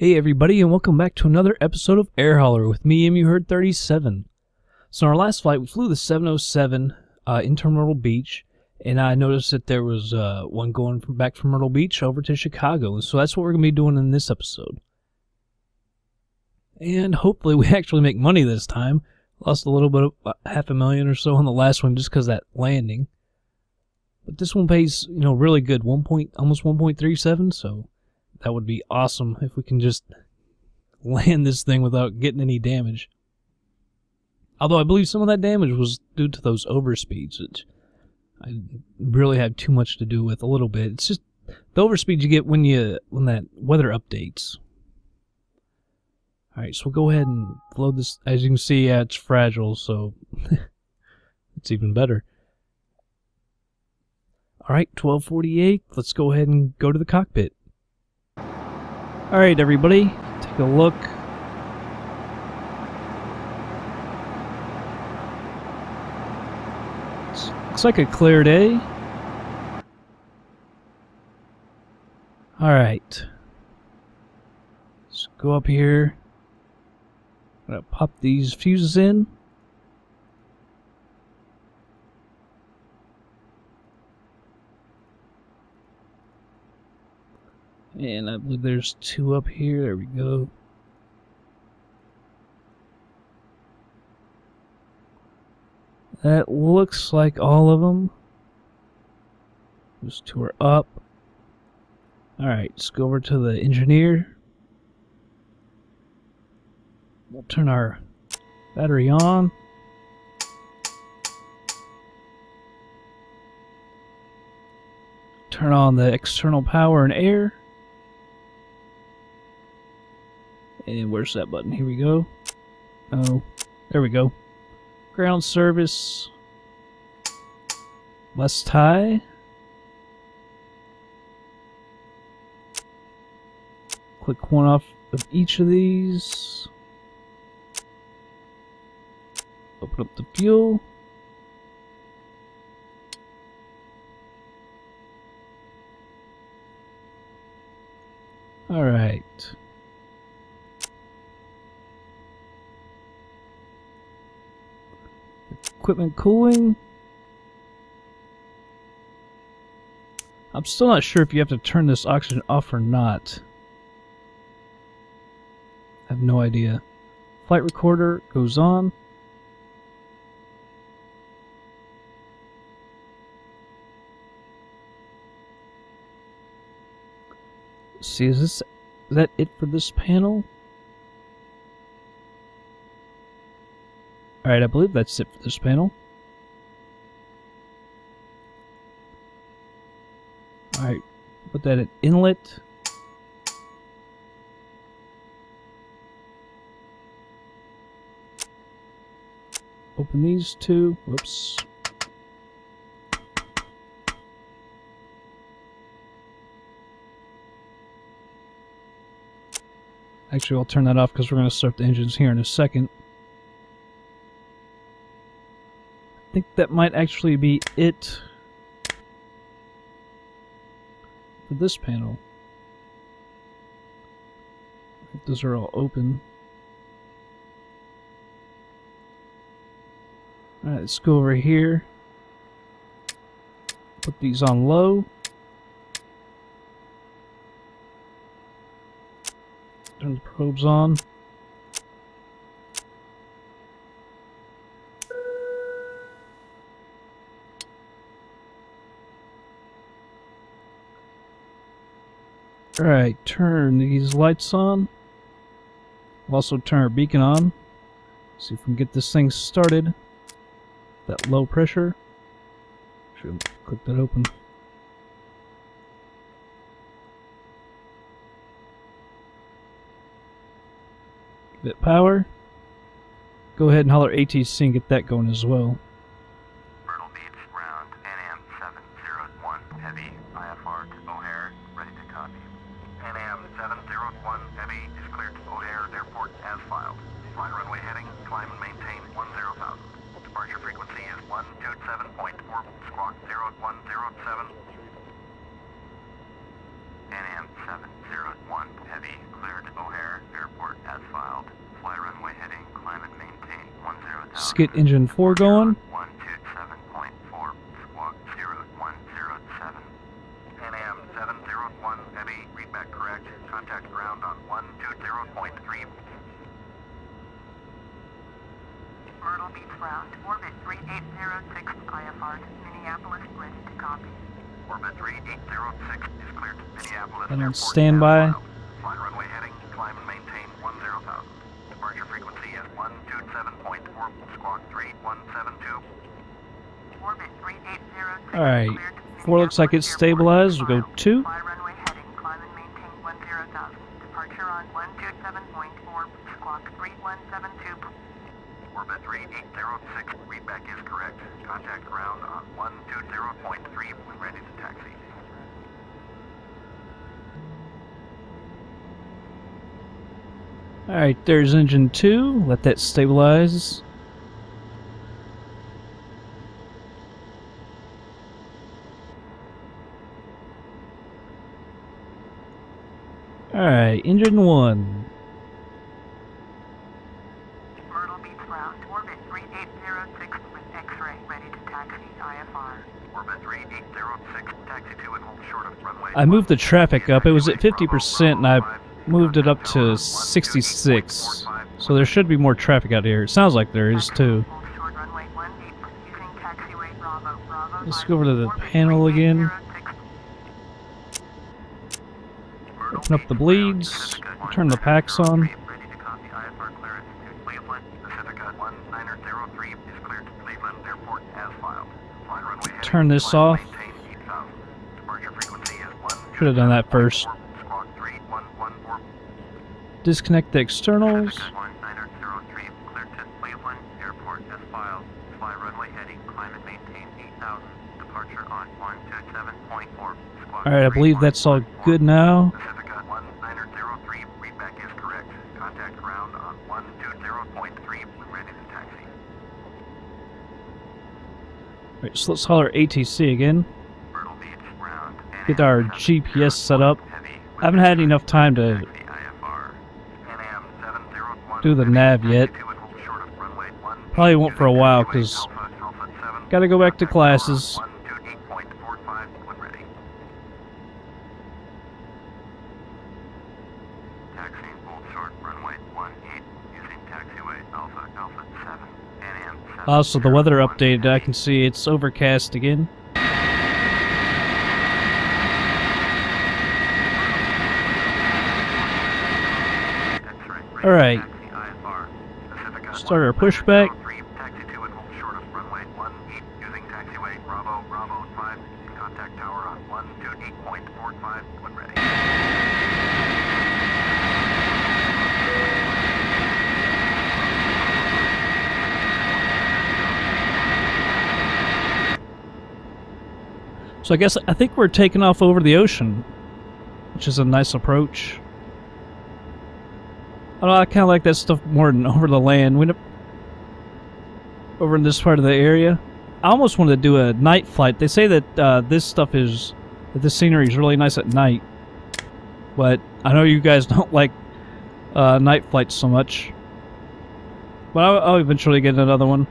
Hey everybody, and welcome back to another episode of Air Hauler with me, MUHerd37. So in our last flight, we flew the 707 into Myrtle Beach, and I noticed that there was one going back from Myrtle Beach over to Chicago, and so that's what we're going to be doing in this episode. And hopefully we actually make money this time. Lost a little bit of $500,000 or so on the last one just because of that landing. But this one pays, you know, really good, almost 1.37, so... that would be awesome if we can just land this thing without getting any damage. Although I believe some of that damage was due to those overspeeds, which I really have too much to do with a little bit. It's just the overspeed you get when that weather updates. Alright, so we'll go ahead and load this. As you can see, yeah, it's fragile, so it's even better. Alright, 1248, let's go ahead and go to the cockpit. Alright everybody, take a look. Looks like a clear day. Alright. Let's go up here. I'm gonna pop these fuses in. And I believe there's two up here. There we go. That looks like all of them. Those two are up. Alright, let's go over to the engineer. We'll turn our battery on. Turn on the external power and air. And where's that button? Here we go. Oh, there we go. Ground service. Last high. Click one off of each of these. Open up the fuel. All right. Equipment cooling. I'm still not sure if you have to turn this oxygen off or not. I have no idea. Flight recorder goes on. Let's see, is that it for this panel? Alright, I believe that's it for this panel. Alright, put that at inlet. Open these two. Whoops. Actually, I'll turn that off because we're going to start the engines here in a second. I think that might actually be it for this panel. Those are all open. Alright, let's go over here. Put these on low. Turn the probes on. Alright, turn these lights on. We'll also turn our beacon on. See if we can get this thing started. That low pressure. Should click that open. Give it power. Go ahead and holler ATC and get that going as well. Myrtle Beach, ground NAM 701 heavy, IFR to O'Hare, ready to copy. NAM 701 heavy is cleared to O'Hare Airport as filed. Fly runway heading, climb and maintain 10,000. Departure frequency is 127.4, squawk 0107. NAM 701 heavy, cleared to O'Hare. Let's get engine 4 going. And on standby. Flight runway heading, climb and maintain 10,000. Departure frequency is 127.4, squawk 3172. Orbit 380. Alright, 4 looks like it's stabilized. We'll go 2. Fly runway heading, climb and maintain 10,000. Departure on 127.4, squawk 3172. Orbit 3806, readback is correct. Contact ground on 120.3 when ready to taxi. Alright, there's engine 2. Let that stabilize. Alright, engine 1. Orbital beats round. Orbit 3806 with X-ray. Ready to taxi IFR. Orbit 3806, taxi 2 and hold short of runway. I moved the traffic up. It was at 50% and I moved it up to 66, so there should be more traffic out here. It sounds like there is too. Let's go over to the panel again. Open up the bleeds, turn the packs on. Turn this off. Should have done that first. Disconnect the externals. Alright, I believe that's all good now. Alright, so let's haul our ATC again. Get our GPS set up. I haven't had enough time to do the nav yet. Probably won't for a while because gotta go back to classes. Also, the weather updated, I can see it's overcast again. Alright. Start our pushback. So I think we're taking off over the ocean, which is a nice approach. I kind of like that stuff more than over the land. Over in this part of the area, I almost wanted to do a night flight. They say that this scenery is really nice at night, but I know you guys don't like night flights so much. But I'll eventually get another one.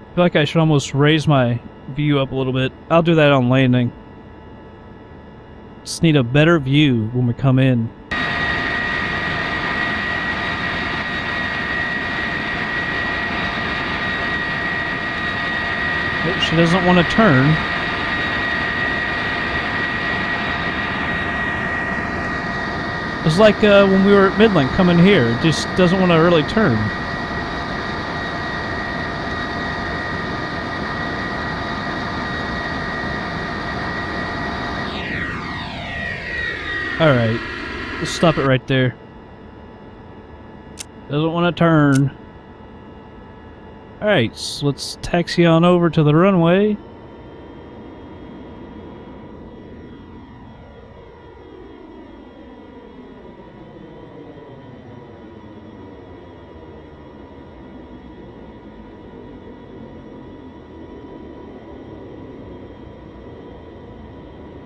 I feel like I should almost raise my view up a little bit. I'll do that on landing. Just need a better view when we come in. But she doesn't want to turn. It's like when we were at Midland coming here. It just doesn't want to really turn. Alright, let's stop it right there. Doesn't want to turn. Alright, so let's taxi on over to the runway.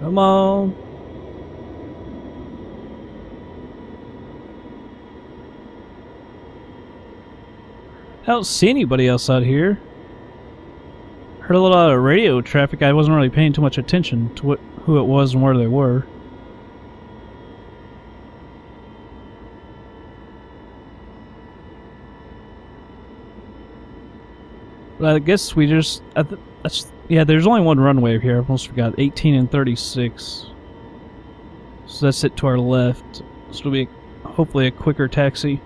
Come on. I don't see anybody else out here. Heard a little out of radio traffic. I wasn't really paying too much attention to who it was and where they were. But I guess we just... yeah, there's only one runway here. I almost forgot. 18 and 36. So that's it to our left. So it'll be hopefully a quicker taxi.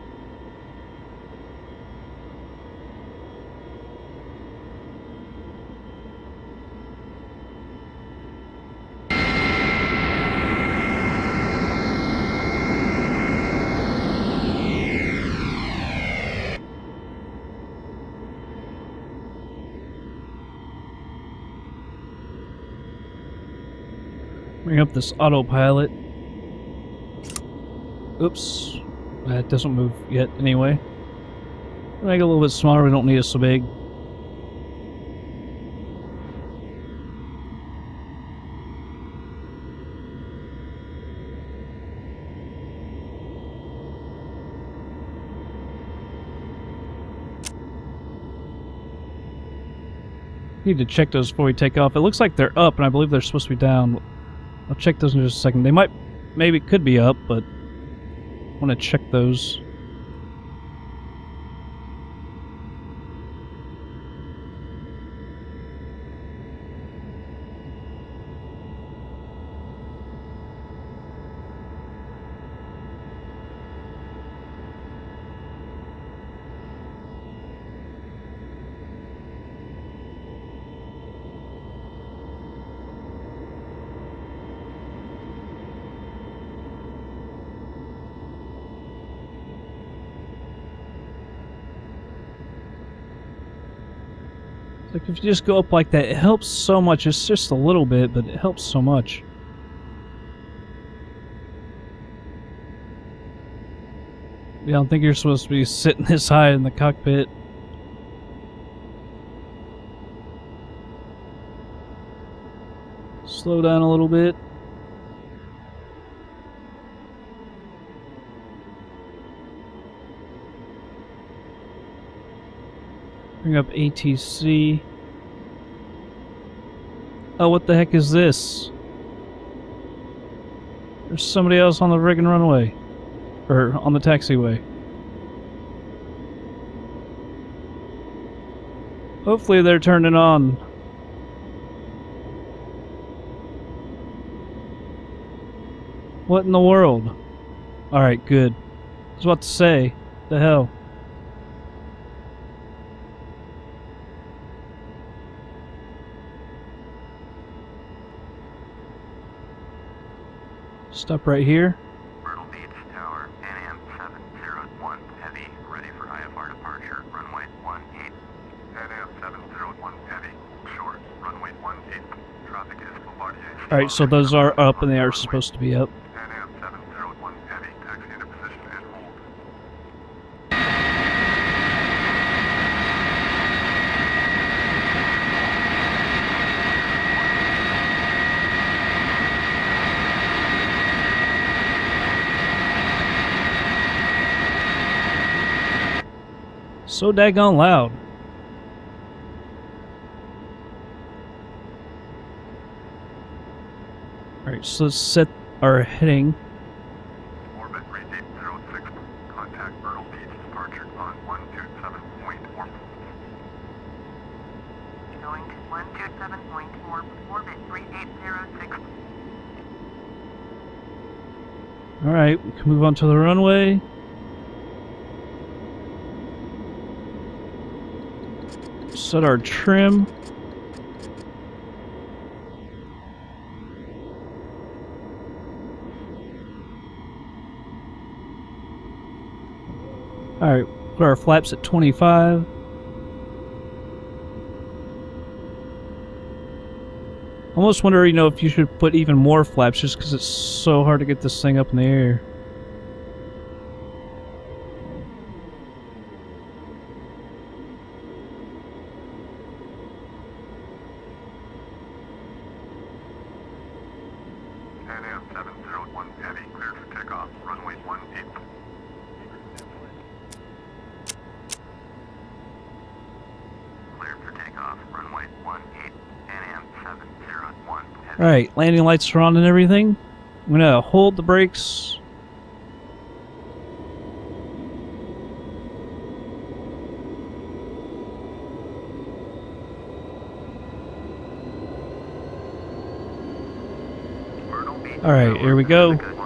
Bring up this autopilot. Oops. That doesn't move yet anyway. Make it a little bit smaller, we don't need it so big. Need to check those before we take off. It looks like they're up and I believe they're supposed to be down. I'll check those in just a second. They might, maybe could be up, but I want to check those. Like if you just go up like that, it helps so much. It's just a little bit, but it helps so much. I don't think you're supposed to be sitting this high in the cockpit. Slow down a little bit. Bring up ATC. Oh, what the heck is this? There's somebody else on the friggin' runway. Or on the taxiway. Hopefully they're turning on. What in the world? Alright, good. I was about to say. The hell? Stop right here. Myrtle Beach Tower, NAM 701 Heavy, ready for IFR departure, runway 18. NAM 701 Heavy, short, runway 18. Traffic is Bombardier. Alright, so those are up and they are supposed to be up. NAM 701 Heavy, taxi into position and hold. So daggone loud. Alright, so let's set our heading. Orbit reach 806. Contact Myrtle Beach, departure on 127.4. Going to 127.4, orbit reach 806. Alright, we can move on to the runway. Set our trim. Alright, put our flaps at 25. Almost wonder, you know, if you should put even more flaps just because it's so hard to get this thing up in the air. Pan Am 701 Heavy, cleared for takeoff, runway 18. Cleared for takeoff, runway 18, Pan Am 701 Heavy. Alright, landing lights are on and everything. I'm going to hold the brakes. Alright, here we go. Getting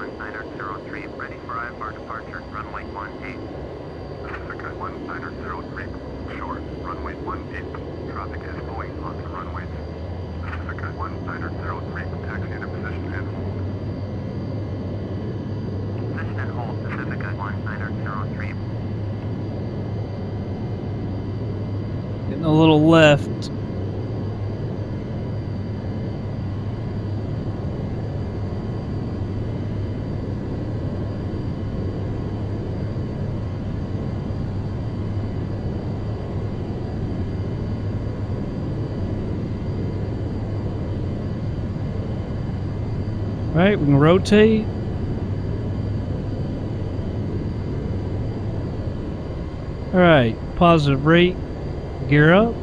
a little left. Alright, we can rotate. Alright, positive rate, gear up.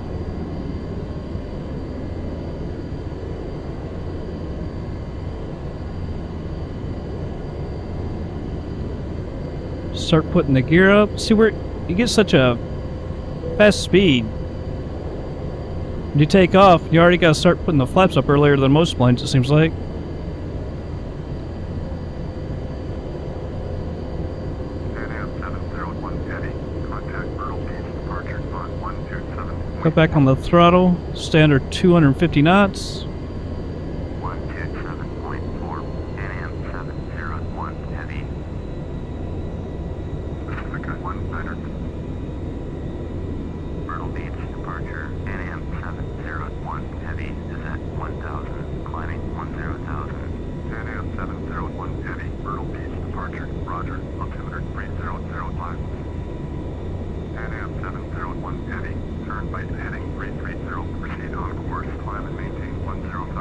Start putting the gear up. See where you get such a fast speed. When you take off, you already got to start putting the flaps up earlier than most planes, it seems like. Cut back on the throttle, standard 250 knots. 127.4, NM 701 heavy. Pacifica 100. Myrtle Beach departure, NM 701 heavy is at 1000, climbing 10,000. NM 701 heavy, Myrtle Beach departure, roger, altimeter 3005 miles. NM 701 heavy. Turn by heading 330, proceed on course, climb and maintain 10,000.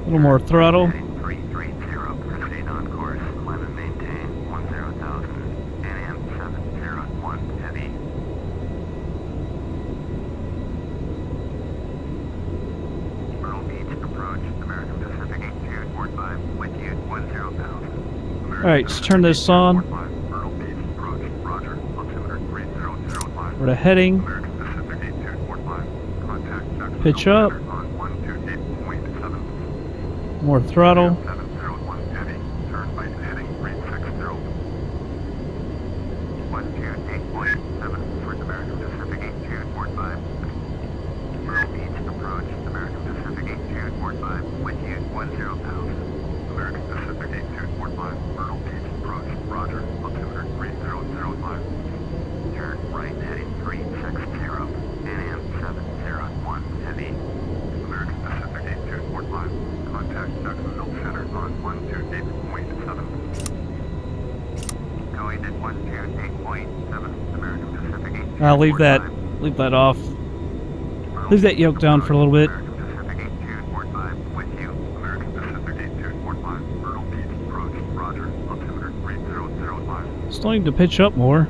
A little more throttle. Heading 330, proceed on course, climb and maintain 10,000. NM 701 heavy. Myrtle Beach approach, American Pacific 8245, with you 10,000. Alright, let's turn this on. We're heading. Pitch up. More throttle. I'll leave that off. Leave that yoke down for a little bit. Still need to pitch up more.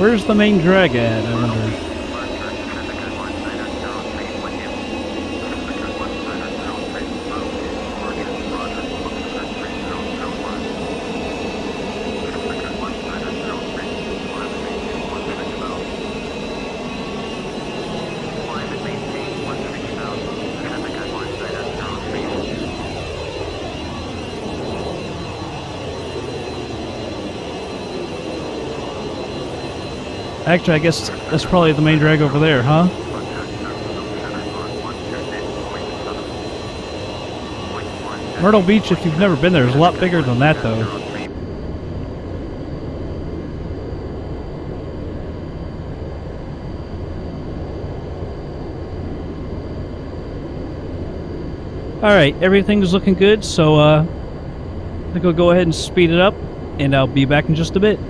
Where's the main drag at, I wonder? Actually, I guess that's probably the main drag over there, huh? Myrtle Beach, if you've never been there, is a lot bigger than that, though. Alright, everything's looking good, so I think I'll go ahead and speed it up, and I'll be back in just a bit.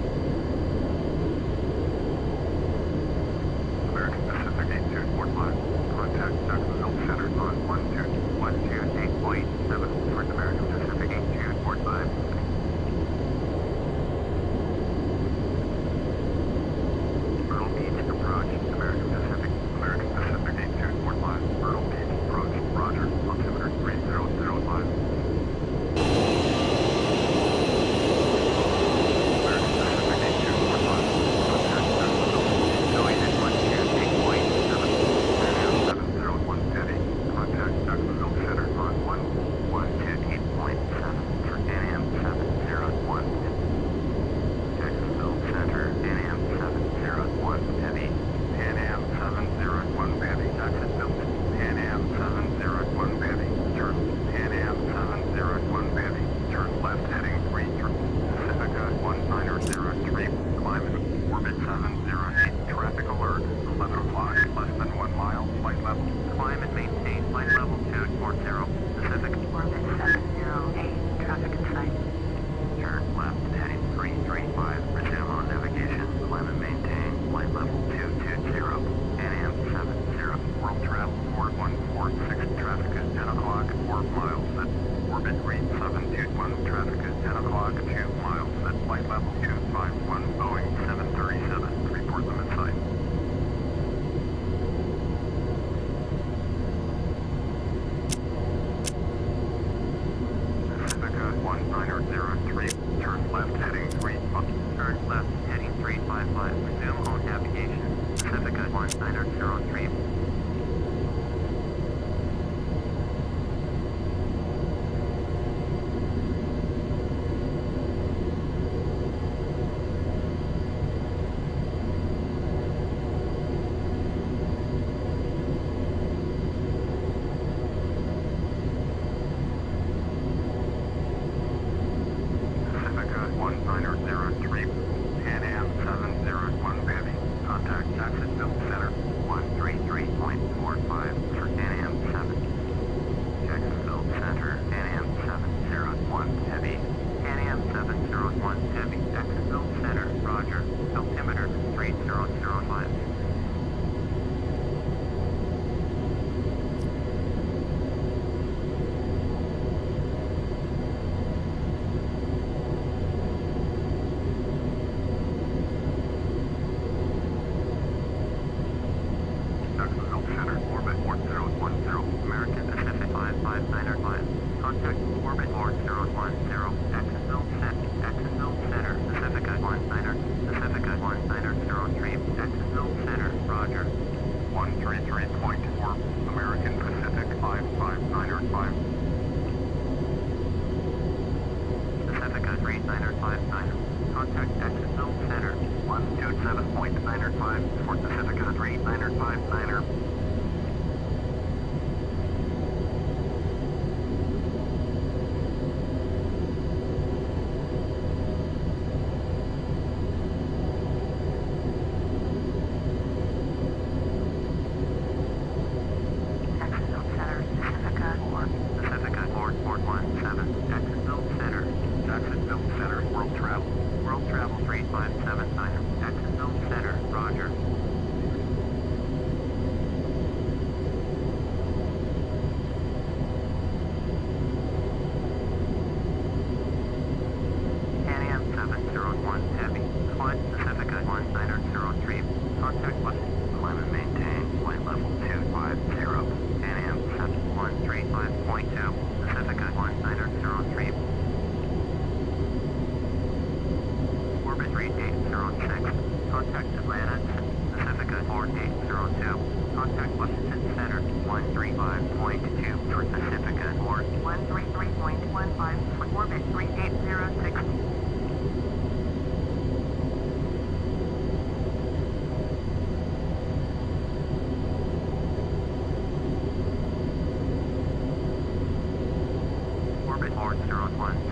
4010.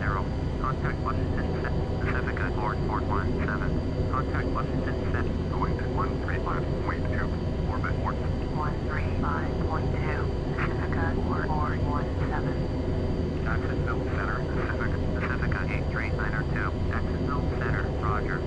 Contact Washington City, Pacifica, Board 417. Contact Washington City, going to 135, wait 2, orbit 135.2, Pacifica, Board 417. Jacksonville Center, Pacifica, Pacifica 8392, Jacksonville Center, Roger.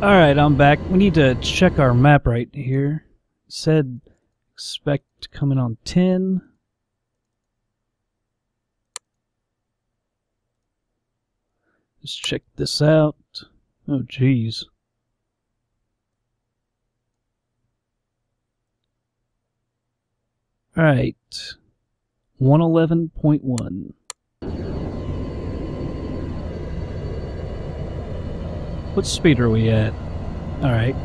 Alright, I'm back. We need to check our map right here. It said expect coming on 10. Let's check this out. Oh, geez. Alright. 111.1. What speed are we at? Alright.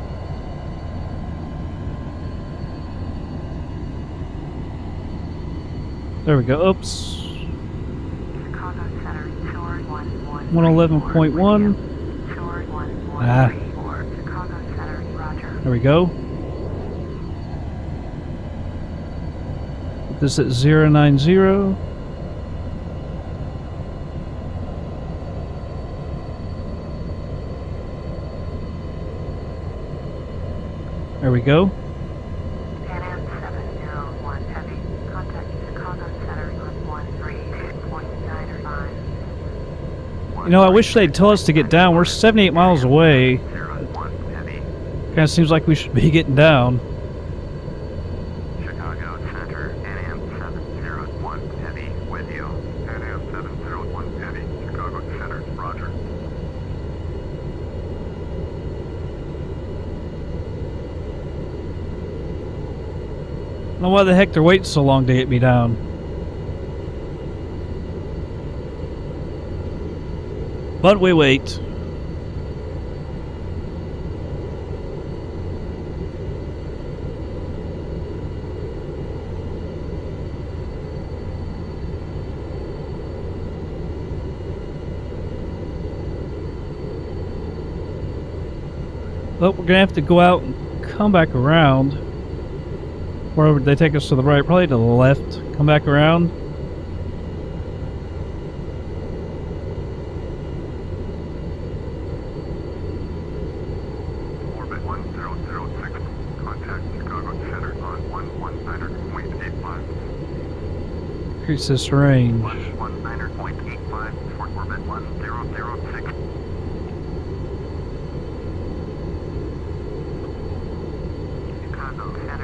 There we go. Oops. 111.1. Ah. There we go. Put this at 090. There we go. Pan Am 701 heavy. Contact Chicago Center on 138.995. You know, I wish they'd tell us to get down. We're 78 miles away. Kind of seems like we should be getting down. Chicago Center, Pan Am 701 heavy with you. Pan Am 701 heavy. Chicago Center, Roger. I don't know why the heck they're waiting so long to get me down. But we wait. But we're going to have to go out and come back around. Where would they take us to the right? Probably to the left. Come back around. Orbit 1006. Contact Chicago Center on 119.85. Increase this range. 119.85 for orbit 1006. Chicago Center.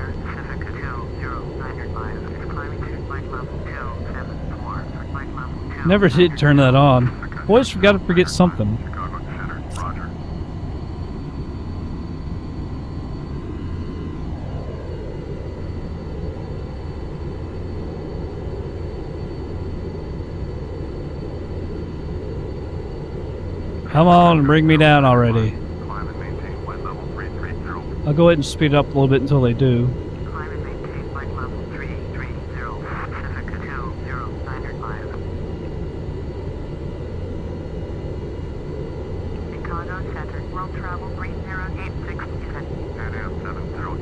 Never did turn that on. Always forgot to forget something. Come on, bring me down already. I'll go ahead and speed it up a little bit until they do.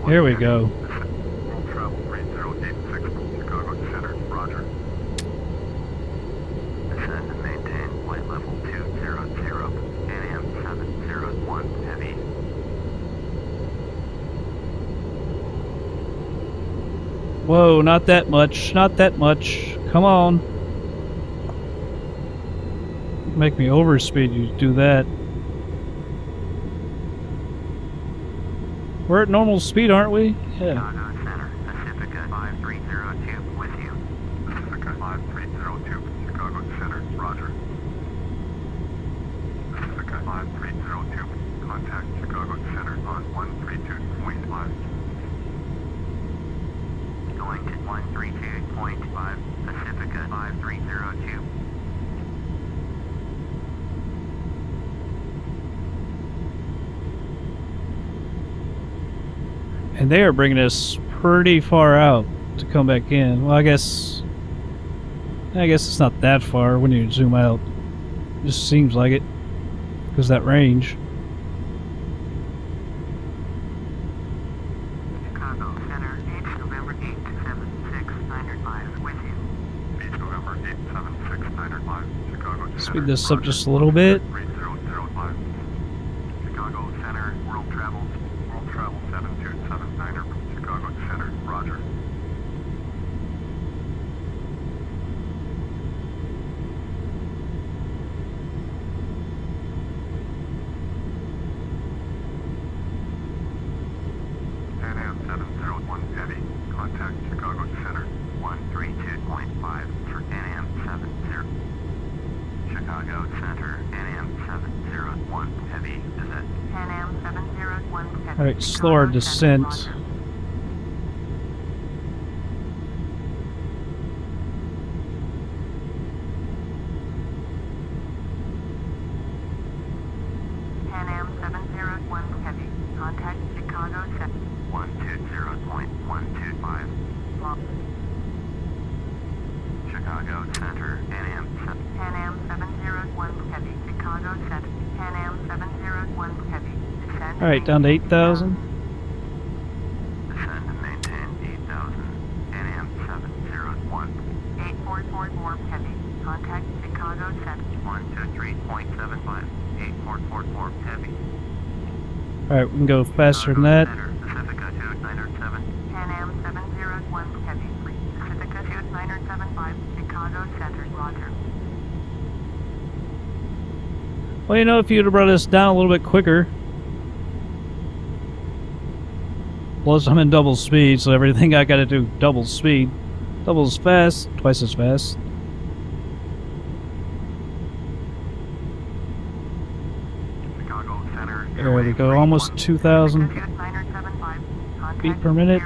Here we go. Travel 3086, Chicago Center, Roger. Ascend and maintain flight level 200, NM 701 heavy. Whoa, not that much, not that much. Come on. Make me overspeed, you do that. We're at normal speed, aren't we? Yeah. Chicago Center, Pacifica 5302 with you. Pacifica 5302, Chicago Center, Roger. Pacifica 5302, contact Chicago Center on 132.5. Going to 132.5, Pacifica 5302. And they are bringing us pretty far out to come back in. Well, I guess it's not that far when you zoom out. It just seems like it, because that range. Chicago Center, beach November 876, 900 miles with you. Beach November 876, 900 miles. Chicago Center. Speed this up just a little bit. Chicago Center, world travel. World Travel 7279er from Chicago Center, Roger. Alright, slower descent. Alright, down to 8,000. Descend and maintain 8,000. NM 701. 844 warp heavy. Contact Chicago 7. 123.75. 844 warp heavy. Alright, we can go faster than that. Pacifica 2907. NM 701 heavy. Pacifica 2975. Chicago Center. Roger. Well, you know, if you'd have brought us down a little bit quicker. Plus, I'm in double speed, so everything I gotta do double speed. Double as fast, twice as fast. There we go, almost 2,000 feet per minute.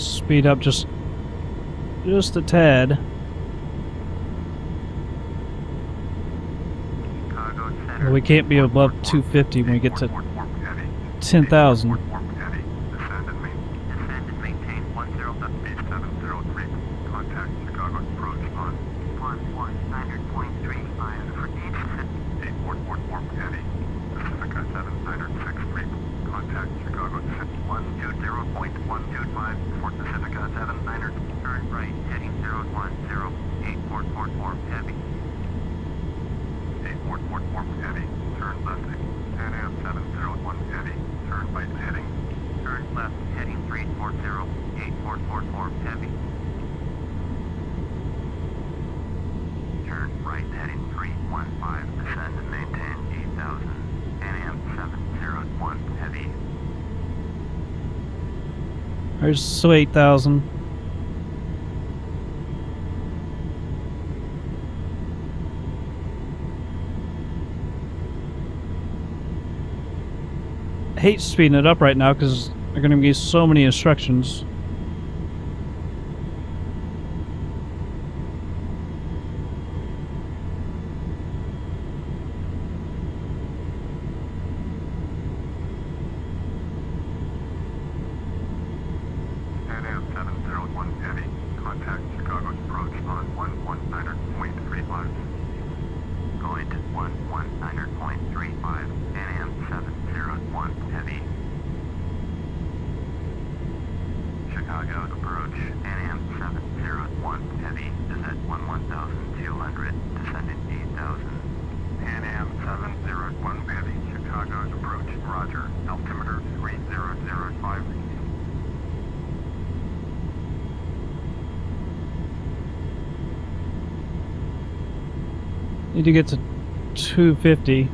Speed up just a tad. Well, we can't be above 250 when we get to 10,000. There's so 8,000. I hate speeding it up right now because they're going to give so many instructions. Need to get to 250.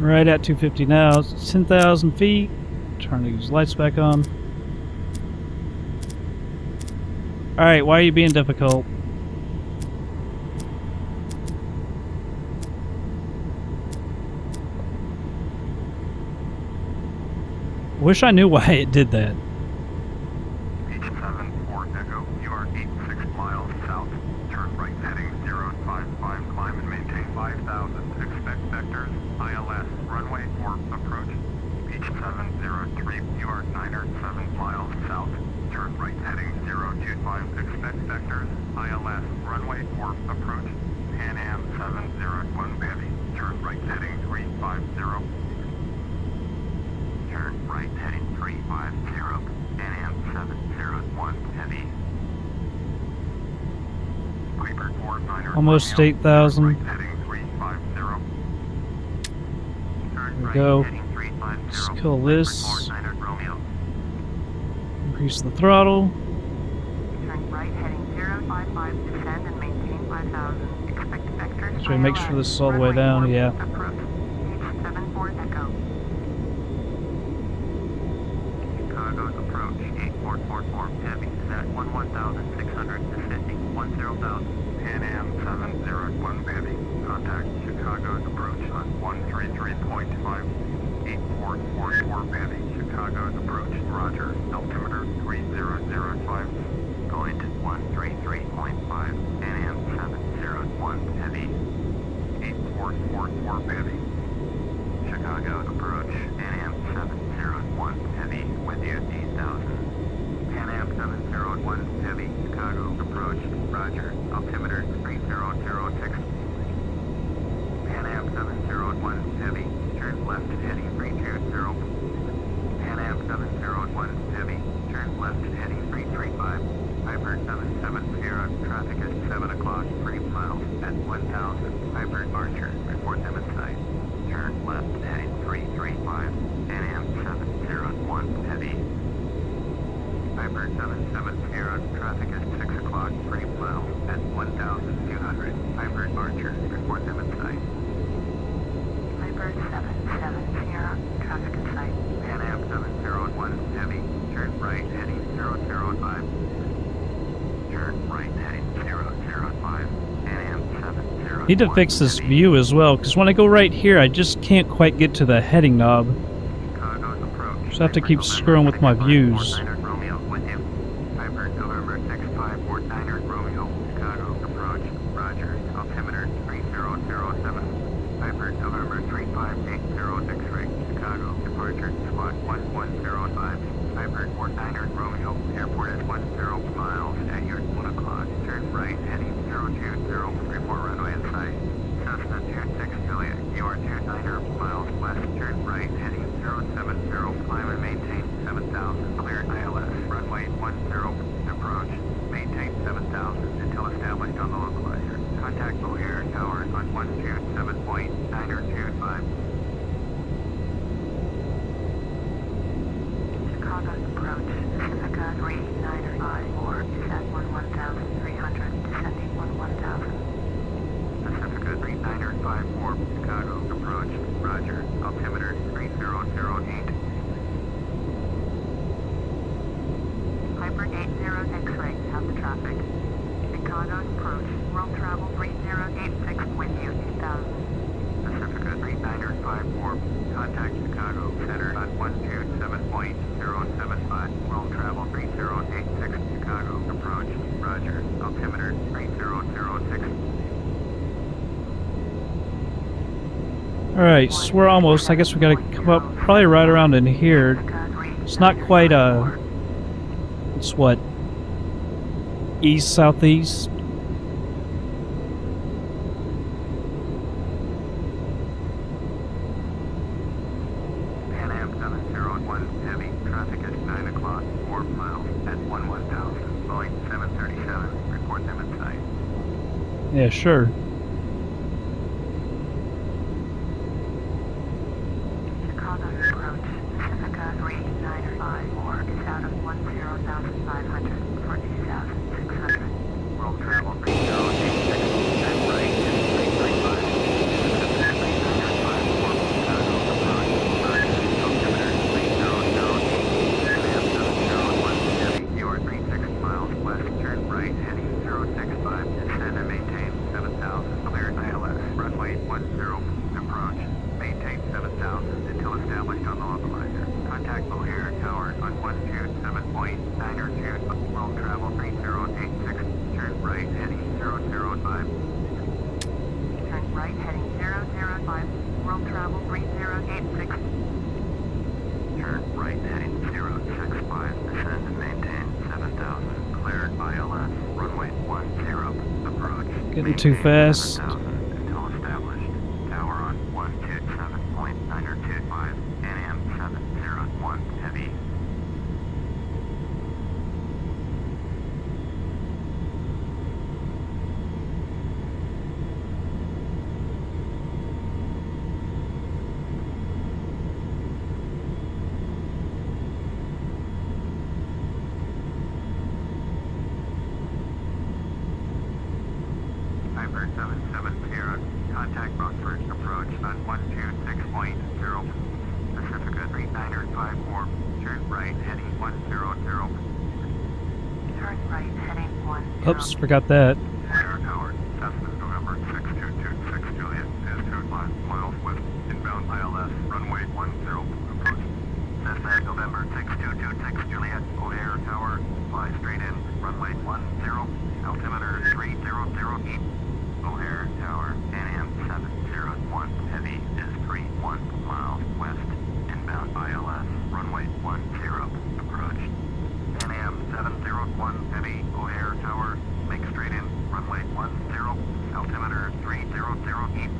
Right at 250 now. It's 10,000 feet. Turn these lights back on. Alright, why are you being difficult? Wish I knew why it did that. H74 Echo, you are 8. almost 8,000. There we go. Let's kill this. Increase the throttle. So we make sure this is all the way down, yeah. Need to fix this view as well, because when I go right here, I just can't quite get to the heading knob. So I have to keep screwing with my views. Alright, so we're almost. I guess we gotta come up probably right around in here. It's not quite a... It's what? East, southeast? Yeah, sure. Getting too fast. 100. Turn right, heading 10. Oops, forgot that. Air Tower, Cessna November 6226 Juliet is 2 miles west, inbound ILS, runway 10, approach. Cessna November 6226 Juliet, O'Hare Tower, fly straight in, runway 10, altimeter 3008, O'Hare Tower, NM 701, heavy is 31 miles west, inbound ILS, runway 10, approach. NM 701, heavy, O'Hare Tower, make straight in, runway 10, altimeter 3008.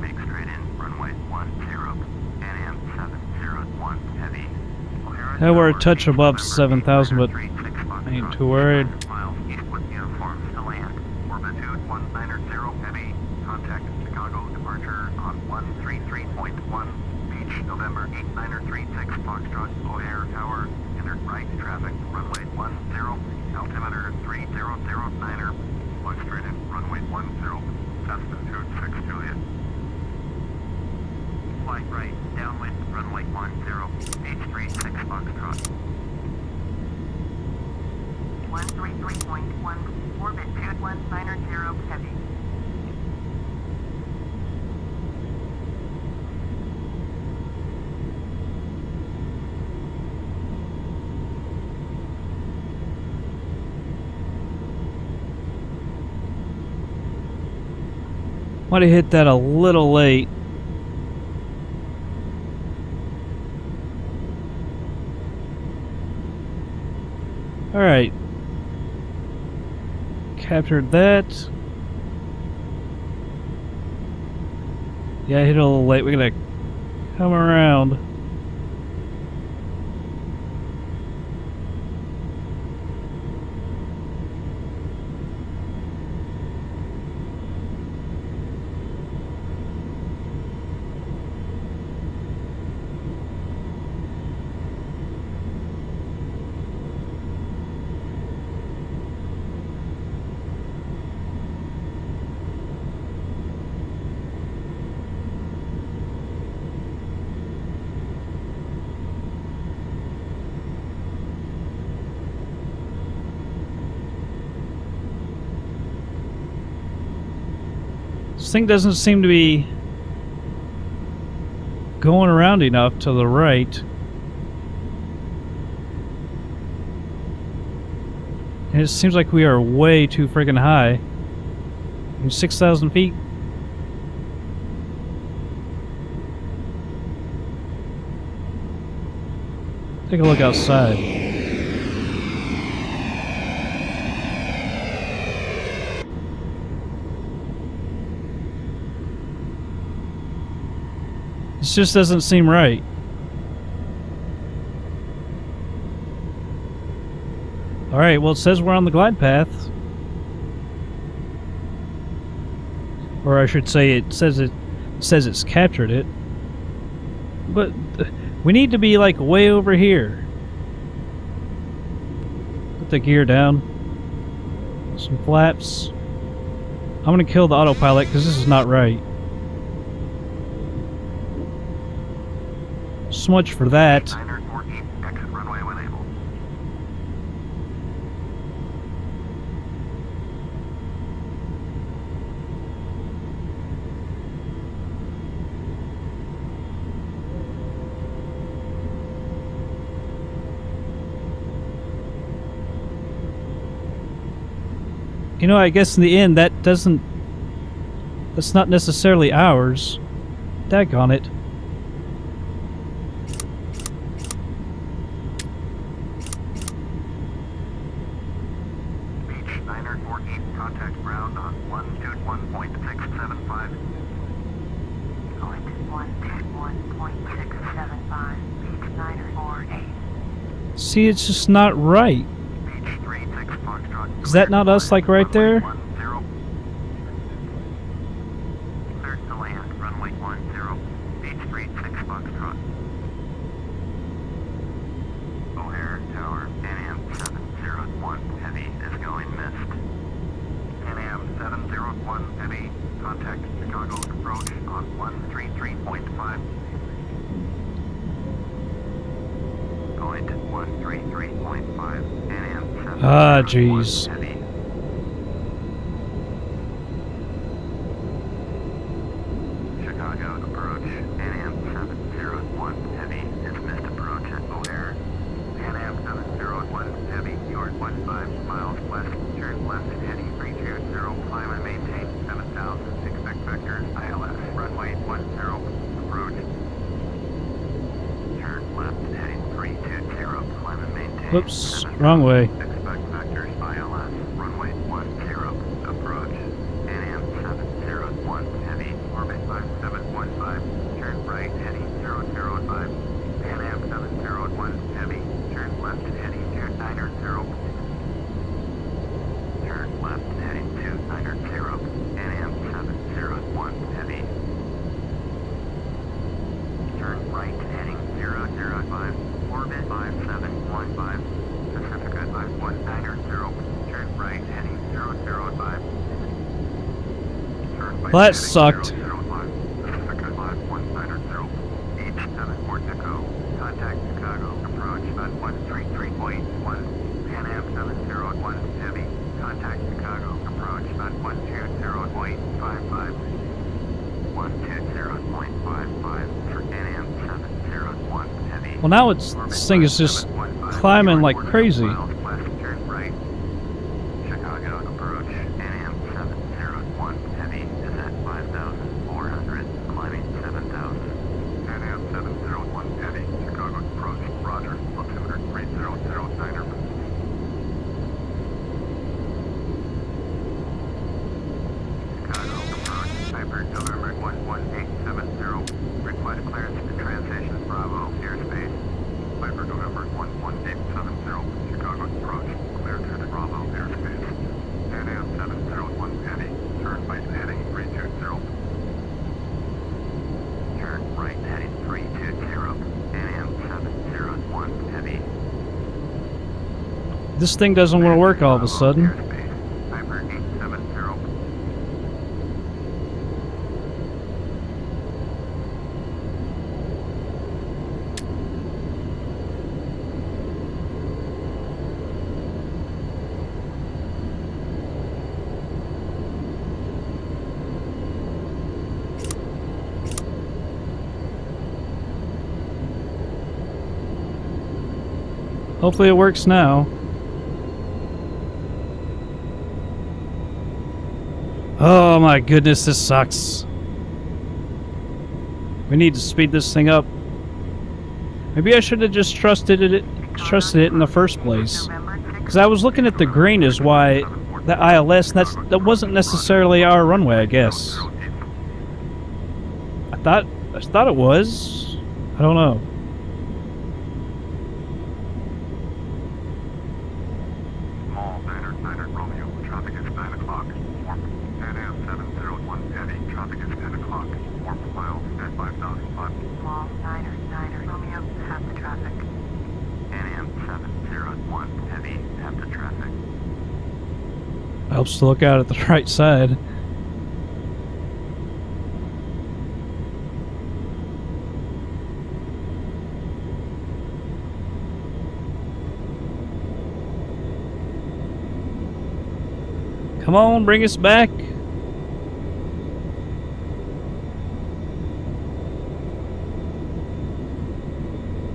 Make straight in, runway 10, NM 701, heavy. Now we're a touch above 7,000, but I ain't too worried. Might have hit that a little late. Alright. Captured that. Yeah, I hit it a little late. We're gonna come around. This thing doesn't seem to be going around enough to the right. And it seems like we are way too freaking high. 6,000 feet. Take a look outside. This just doesn't seem right. Alright, well, it says we're on the glide path. Or I should say it says it's captured it. But we need to be like way over here. Put the gear down. Some flaps. I'm gonna kill the autopilot because this is not right. So much for that. You know, I guess in the end that doesn't, that's not necessarily ours. Daggone it. See, it's just not right. Is that not us, like, right there? 133.5. Ah, jeez. Chicago approach, NM 701 heavy, has missed approach at O'Hare. NM 701 heavy, yard 15 miles west, turn left heading 320, climb and maintain 7,000, expect vectors, ILS, runway 10. Whoops, wrong way. Expect vectors ILS, runway 10, approach, NM 701 heavy, orbit 5715, turn right heading 005, NM 701 heavy, turn left heading 290, turn left heading 290, NM 701 heavy, turn right heading 005, orbit 5715, Pacific Advice 190, turn right heading 005. Turn right that sucked. 005, Pacific Advice 190, H74 Echo, contact Chicago, approach at 133.1, Pan Am 701 heavy, contact Chicago, approach at 120.55, 120.55 for Pan Am 701 heavy. Well, now it's this thing is just climbing like crazy. Turn right. Chicago approach, NM 701 heavy is at 5,400, climbing 7,000. NM 701 heavy, Chicago approach, roger, altimeter 3009. Chicago approach, Piper November 11870, request clearance to transition Bravo airspace. Piper November 11870, Chicago approach, clear to the Bravo airspace. NM 701 heavy, turn right heading 320. Turn right heading 320, NM 701 heavy. This thing doesn't want to work all of a sudden. Piper 870. Hopefully it works now. Oh my goodness, this sucks. We need to speed this thing up. Maybe I should have just trusted it in the first place. Because I was looking at the green is why the ILS, that wasn't necessarily our runway, I guess. I thought it was. I don't know. Helps to look out at the right side. Come on, bring us back.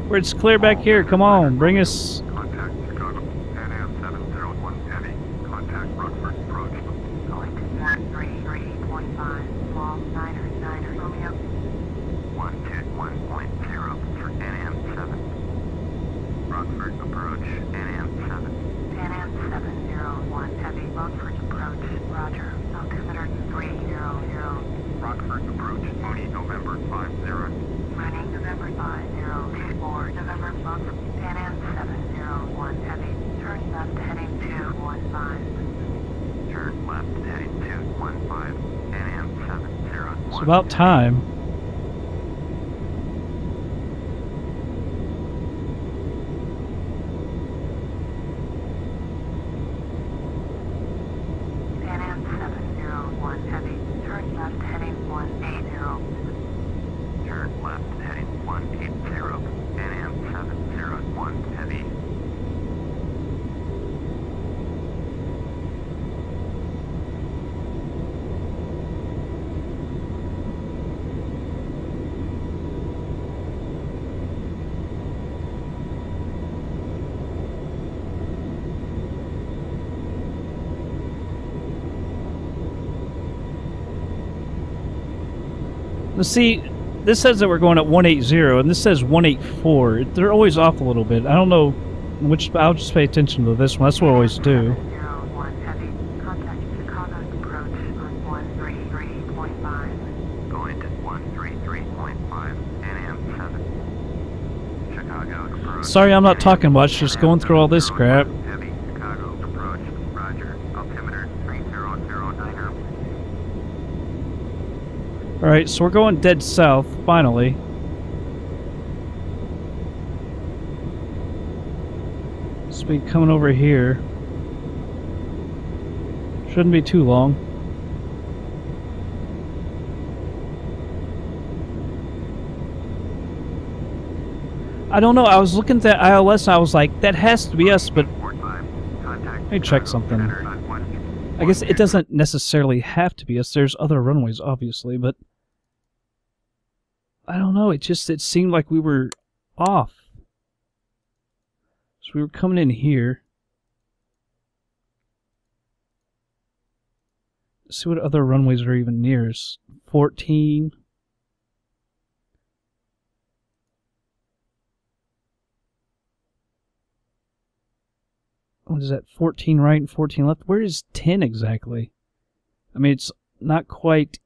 Where it's clear back here. Come on, bring us. Approach, NM7. NM701 heavy, Rockford approach, roger, altimeter 300. Rockford approach, Mooney November 50. Mooney November 50, or November 5, NM701 heavy, turn left heading 215. Turn left heading 215, NM701. It's about time. Turn left heading 180, NM 701. Let's see. This says that we're going at 180, and this says 184. They're always off a little bit. I don't know which. I'll just pay attention to this one. That's what I always do. Sorry, I'm not talking much. Just going through all this crap. Alright, so we're going dead south, finally. So we're coming over here. Shouldn't be too long. I don't know, I was looking at that ILS and I was like, that has to be us, but let me check something. I guess it doesn't necessarily have to be us. There's other runways, obviously, but I don't know, it seemed like we were off. So we were coming in here. Let's see what other runways are even near us. 14. What is that? 14 right and 14 left? Where is 10 exactly? I mean, it's not quite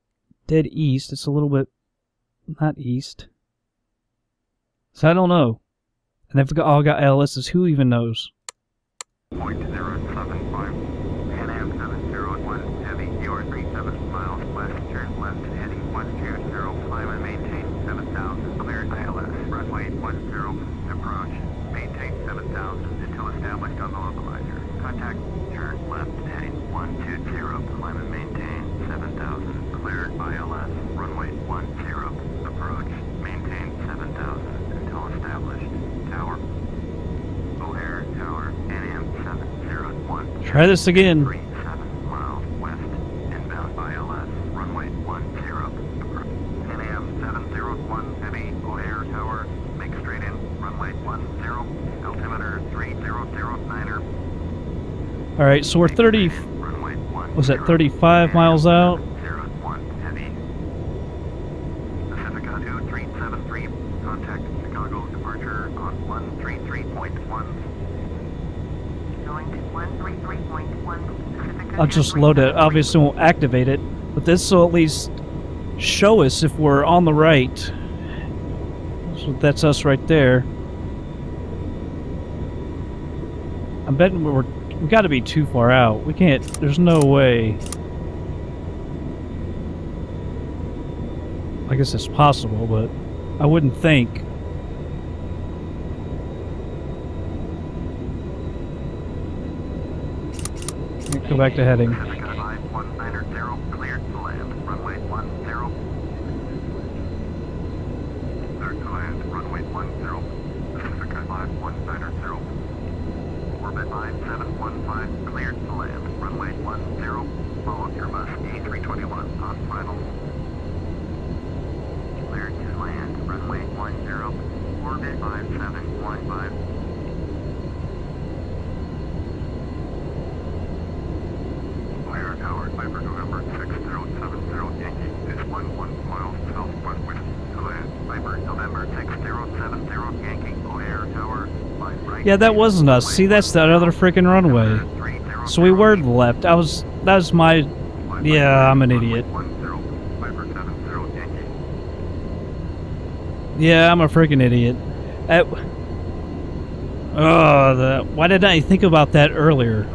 dead east. It's a little bit not east. So I don't know. And they've all got LSs. Who even knows? 0.075. Pan-Am 701 heavy. You are 37 miles west. Turn left heading 100. Climb and maintain 7,000. Clear ILS. Runway 10. Approach. Maintain 7,000 until established on the localizer. Contact. Turn left heading 120. Climb and maintain 7,000. Clear ILS. Runway 10. Approach. Maintain 7,000 until established. Tower. O'Hare Tower. NM 701. Try this again. 37 miles west. Inbound ILS. Runway 10. Approach. NM 701 heavy. O'Hare Tower. Make straight in. Runway 10. Altimeter 3009. All right, so we're 30. Was that 35 miles out? I'll just load it. Obviously, won't activate it, but this will at least show us if we're on the right. So that's us right there. I'm betting we've got to be too far out. We can't. There's no way. I guess it's possible, but I wouldn't think. Go back to heading. Yeah, that wasn't us. See, that's that other freaking runway. So we were left. That was my... Yeah, I'm an idiot. Yeah, I'm a freaking idiot. Why didn't I think about that earlier?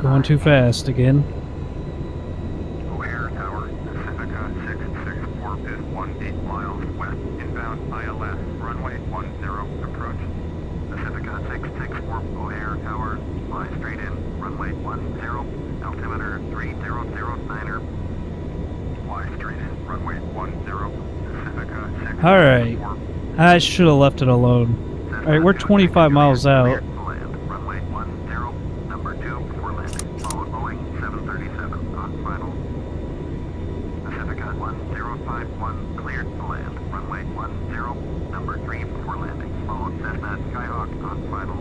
Going too fast again. O'Hare Tower, Pacifica 664 is 18 miles west. Inbound ILS, runway 10, approach. Pacifica 664, O'Hare Tower, fly straight in, runway 10, altimeter 3009er. Fly straight in, runway 10, Pacifica 664. Alright, I should have left it alone. Alright, we're 25 miles out. Skyhawk on final.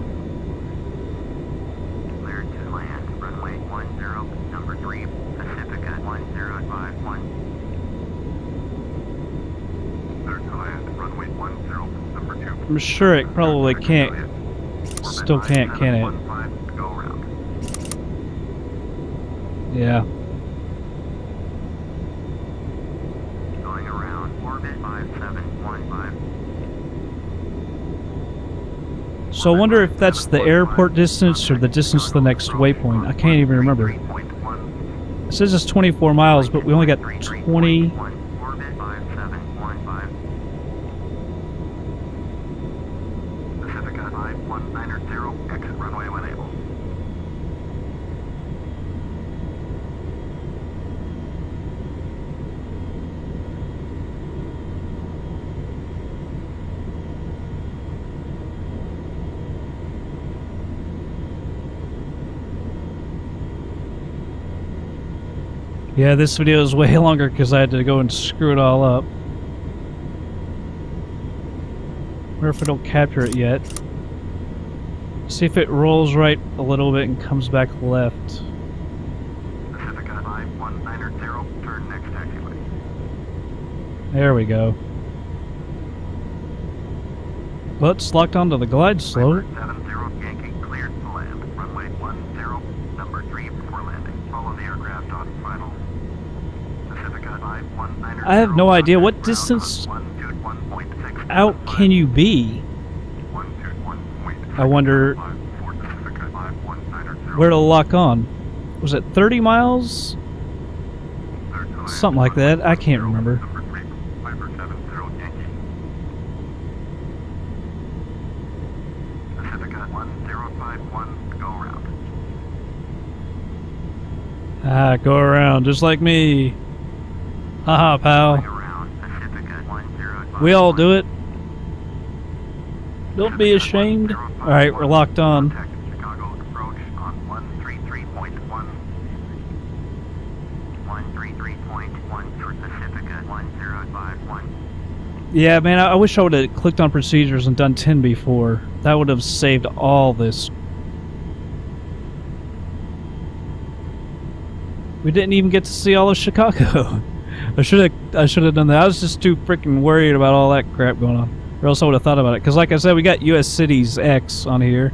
Cleared to land. Runway 10, number 3, Pacifica 1051. Cleared to land. Runway 10, number 2. I'm sure it probably can't. Still can't, can it? Go around. Yeah. Going around orbit 5715. So I wonder if that's the airport distance or the distance to the next waypoint. I can't even remember. It says it's 24 miles, but we only got 20. Yeah, this video is way longer because I had to go and screw it all up. Wonder if I don't capture it yet. See if it rolls right a little bit and comes back left. Pacifica 5190, turn next taxiway. There we go. But it's locked onto the glide slope. I have no idea what distance out can you be. I wonder where to lock on. Was it 30 miles? Something like that. I can't remember. Ah, go around just like me. Haha, pal. We all do it. Don't be ashamed. Alright, we're locked on. Yeah, man, I wish I would have clicked on procedures and done 10 before. That would have saved all this. We didn't even get to see all of Chicago. I should have done that. I was just too freaking worried about all that crap going on, or else I would have thought about it. Because, like I said, we got U.S. Cities X on here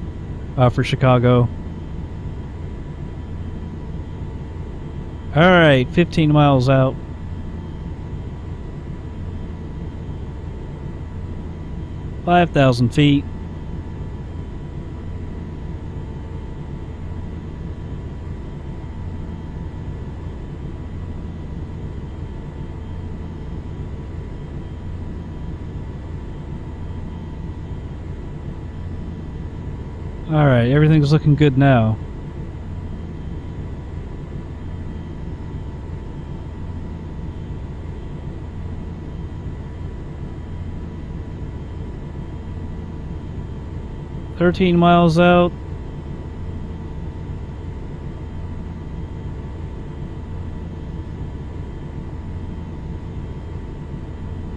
for Chicago. All right, 15 miles out. Five 5,000 feet. Alright, everything's looking good now. Alright, 13 miles out.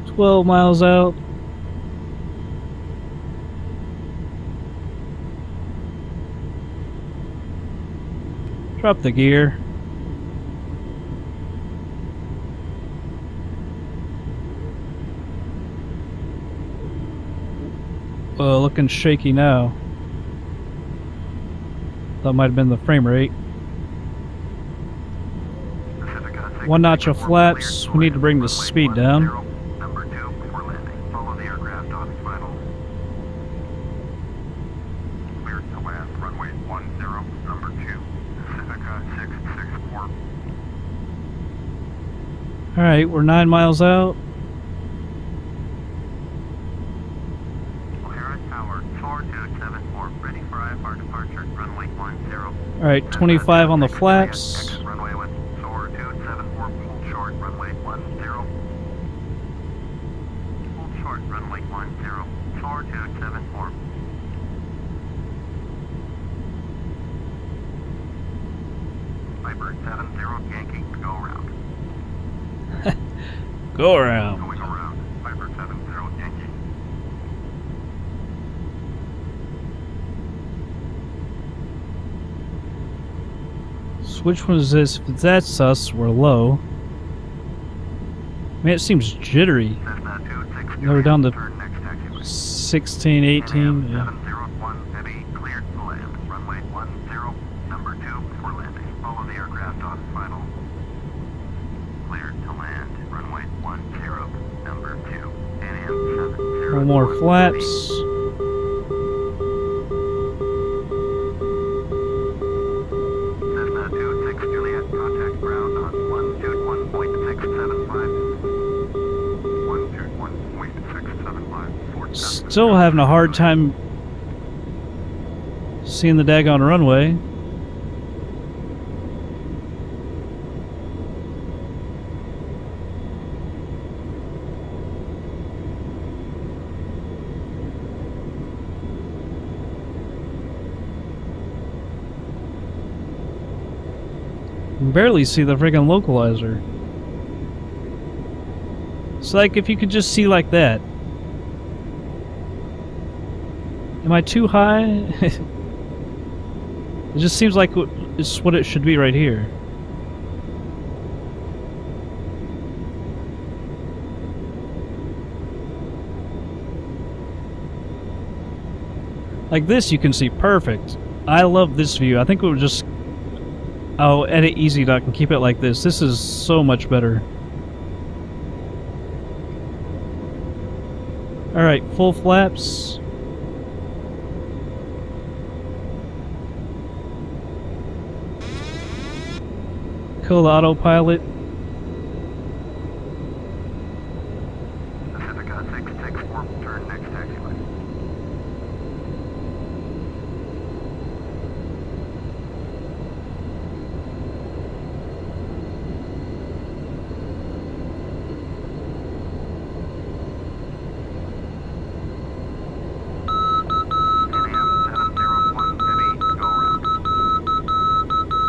Alright, 12 miles out. 13 miles out. Drop the gear. Well, looking shaky now. That might have been the frame rate. One notch of flaps. We need to bring the speed down. Alright, we're 9 miles out. Alright, 25 on the flaps. Go around. Going around. 570 Yankee. sus. Which one is this? If that's sus, we're low. Man, it seems jittery. Now we're down to 16, 18. Yeah. One more flaps. Still having a hard time seeing the daggone runway. You can barely see the friggin' localizer. It's like if you could just see like that. Am I too high? It just seems like it's what it should be right here. Like this you can see perfect. I love this view. I think we'll just... I'll edit EZDok and keep it like this. This is so much better. Alright, full flaps. Kill the autopilot. Pacifica 664, turn next taxiway.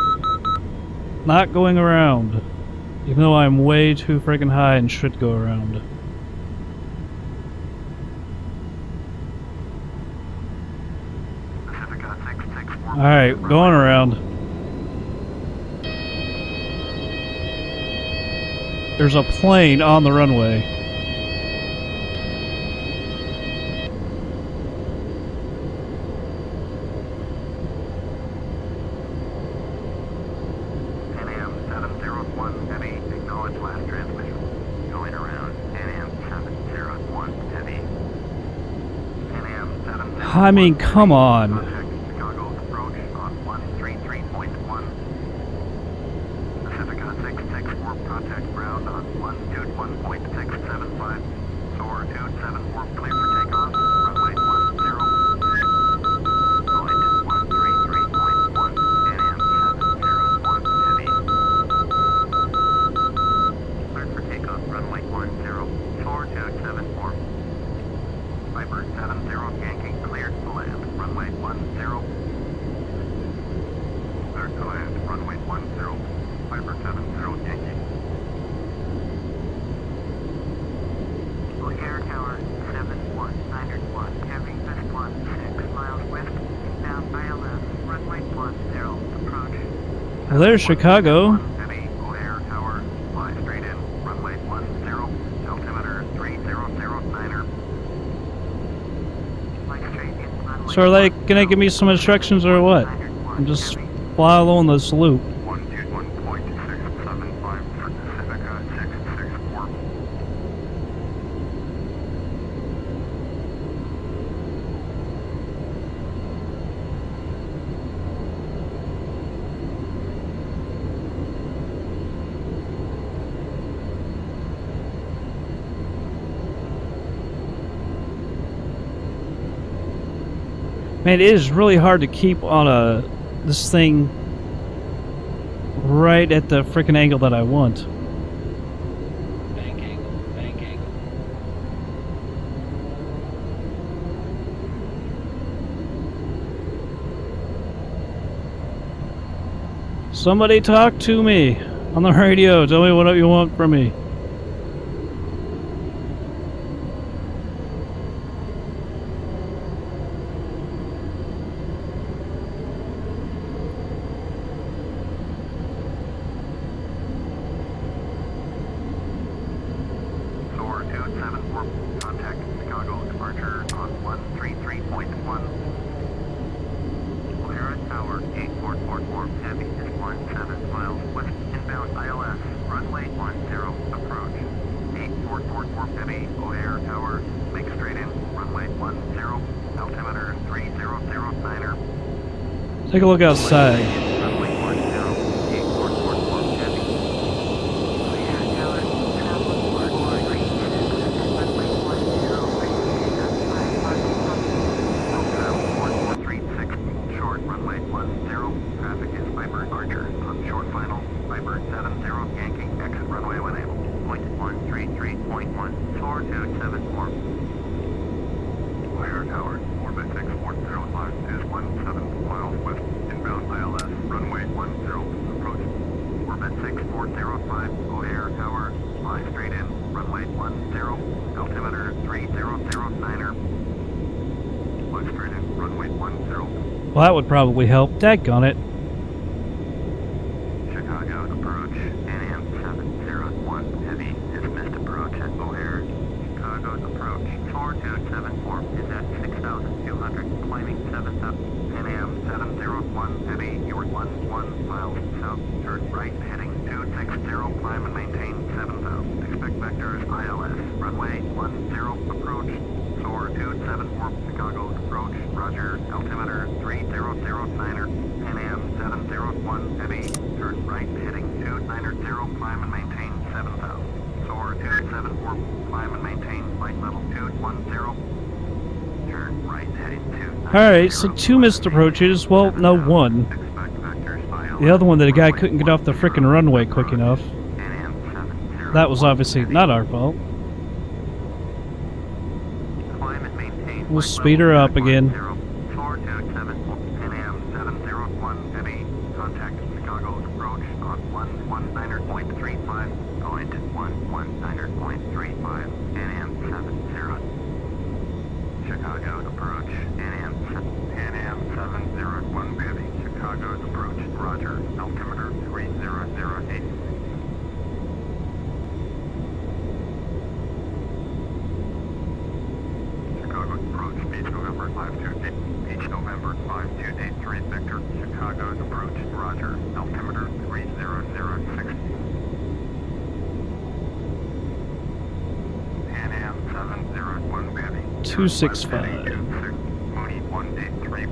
AM 701 heavy, go around. Not going around, even though I'm way too freaking high and should go around. Alright, going around. There's a plane on the runway. I mean, come on. Well, there's Chicago. O'Hare Tower, fly straight in, runway 10, altimeter 3009er. So are they gonna give me some instructions or what? And just fly along this loop. 121.675 for Pacifica 664. Man, it is really hard to keep on this thing right at the frickin' angle that I want. Bank angle, bank angle. Somebody talk to me on the radio. Tell me what you want from me. Take a look outside. Well, that would probably help. Dadgone it. Chicago approach, NM 701 heavy is missed approach at O'Hare. Chicago approach 4274 is at 6,200, climbing 7th up. NM 701 heavy, you are 11 miles south, turn right, heading 260, climb and maintain 7,000. Expect vectors ILS, runway 10 approach, soar 274, Chicago approach, roger, altimeter. 3009er, NM 701 heavy, turn right, heading 290, climb and maintain 7,000. Soar 274, climb and maintain flight level 210, turn right, heading 290. Alright, so two missed approaches, well, no, one. The other one that a guy couldn't get off the frickin' runway quick enough. That was obviously not our fault. We'll speed her up again.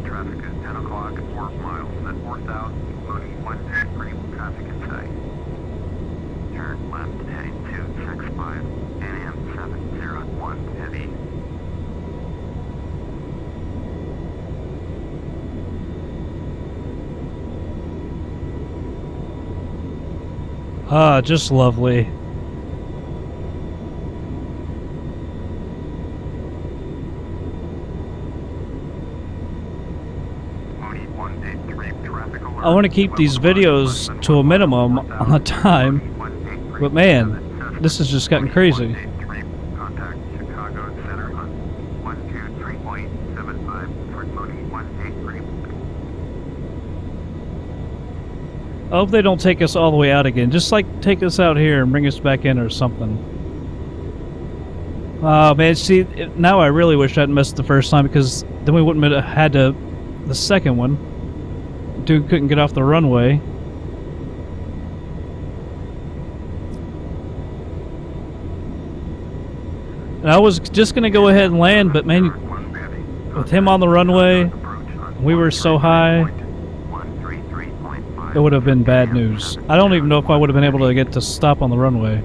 Traffic at 10 o'clock, 4 miles at 4,000, loading 1-3, traffic in sight. Turn left, heading 265, NM 701, heavy. Ah, just lovely. I want to keep these videos to a minimum on the time, but man, this has just gotten crazy. I hope they don't take us all the way out again. Just like take us out here and bring us back in or something. Oh man, see, now I really wish I'd missed the first time, because then we wouldn't have had to the second one. Dude couldn't get off the runway. And I was just gonna go ahead and land, but man, with him on the runway, we were so high, it would have been bad news. I don't even know if I would have been able to get to stop on the runway.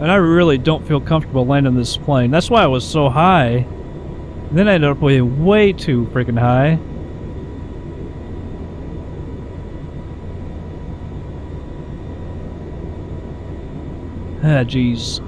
And I really don't feel comfortable landing this plane. That's why I was so high. And then I ended up being way too freaking high. Ah, jeez.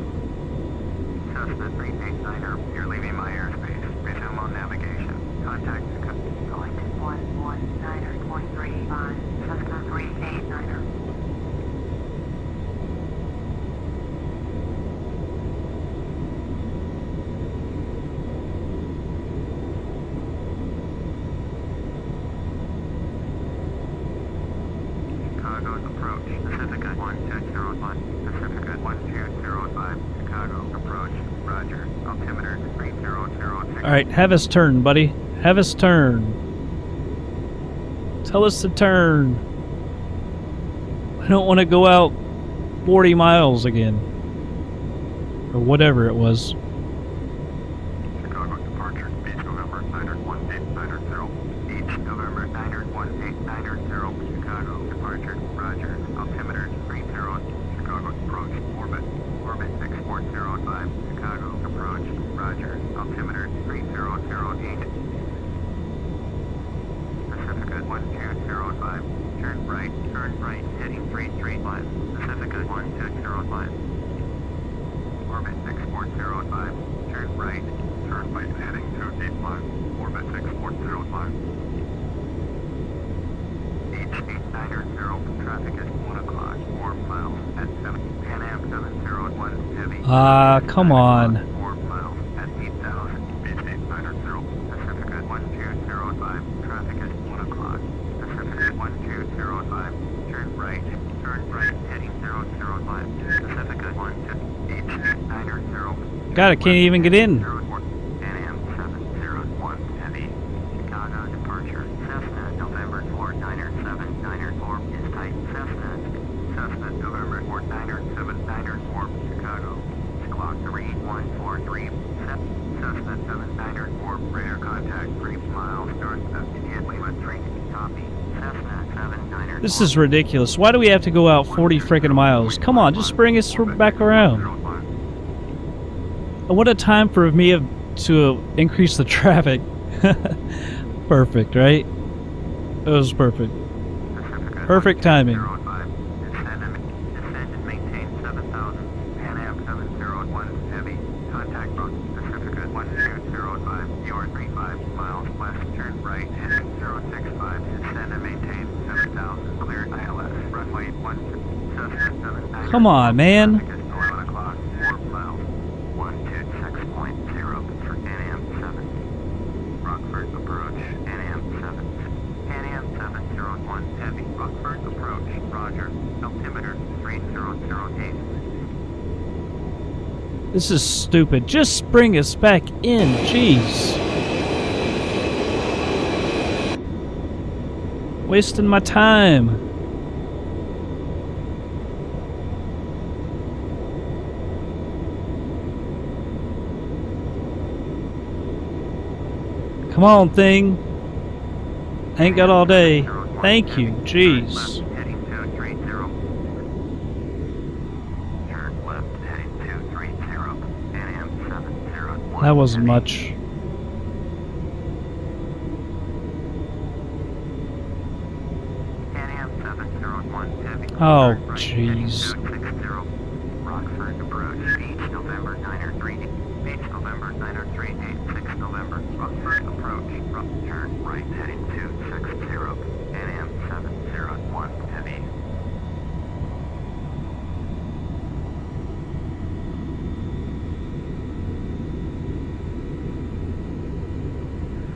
Alright, have us turn, buddy. Have us turn. Tell us to turn. I don't want to go out 40 miles again. Or whatever it was. Chicago departure, beach November 901-890. Beach November 901-890. Chicago departure, roger. Altimeter 30. Chicago approach, orbit. Orbit 6405. Chicago approach, roger. Altimeter 3008. Pacifica 1205, turn right, heading 335, Pacifica 1205, orbit 6405, turn right, turn right, heading 285, orbit 6405. H890, traffic is 1 o'clock, 4 miles at 7, Pan Am 701, heavy. Ah, come on. God, I can't even get in. This is ridiculous. Why do we have to go out 40 freaking miles? Come on, just bring us back around. What a time for me to increase the traffic. Perfect, right? It was perfect. Perfect timing. Come on, man. This is stupid. Just bring us back in. Jeez. Wasting my time. Come on, thing. I ain't got all day. Thank you. Jeez. That wasn't much. Oh, jeez.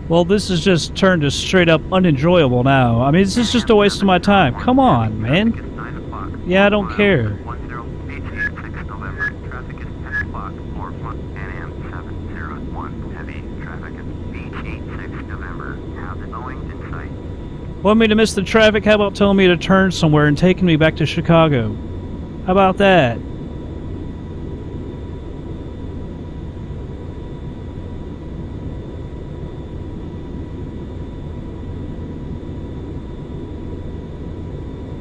Well, this has just turned to straight up unenjoyable now. I mean, this is just a waste of my time. Come on, man. Yeah, I don't care. Want me to miss the traffic? How about telling me to turn somewhere and taking me back to Chicago? How about that?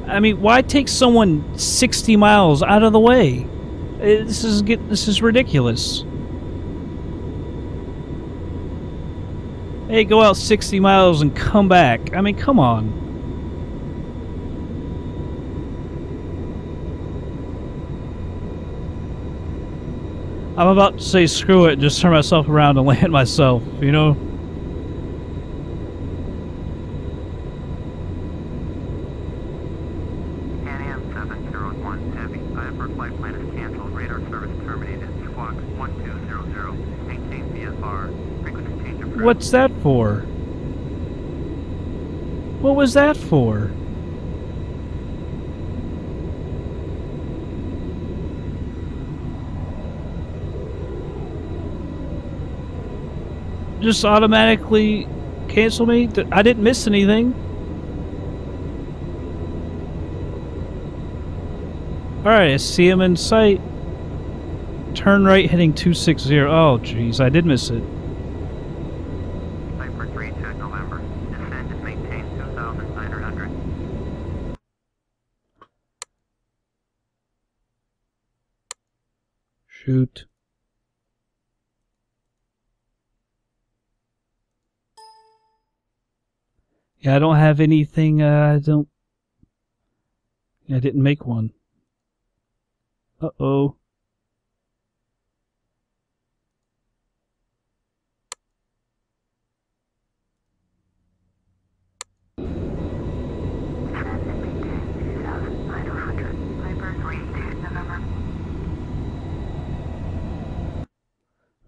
I mean, why take someone 60 miles out of the way? This is ridiculous. Hey, go out 60 miles and come back. I mean, come on. I'm about to say screw it and just turn myself around and land myself, you know? What's that for? What was that for? Just automatically cancel me? I didn't miss anything. Alright, I see him in sight. Turn right, heading 260. Oh, jeez, I did miss it. Viper 3 to November. Descent is maintained 2,900. Shoot. Yeah, I don't have anything, I didn't make one. Uh-oh.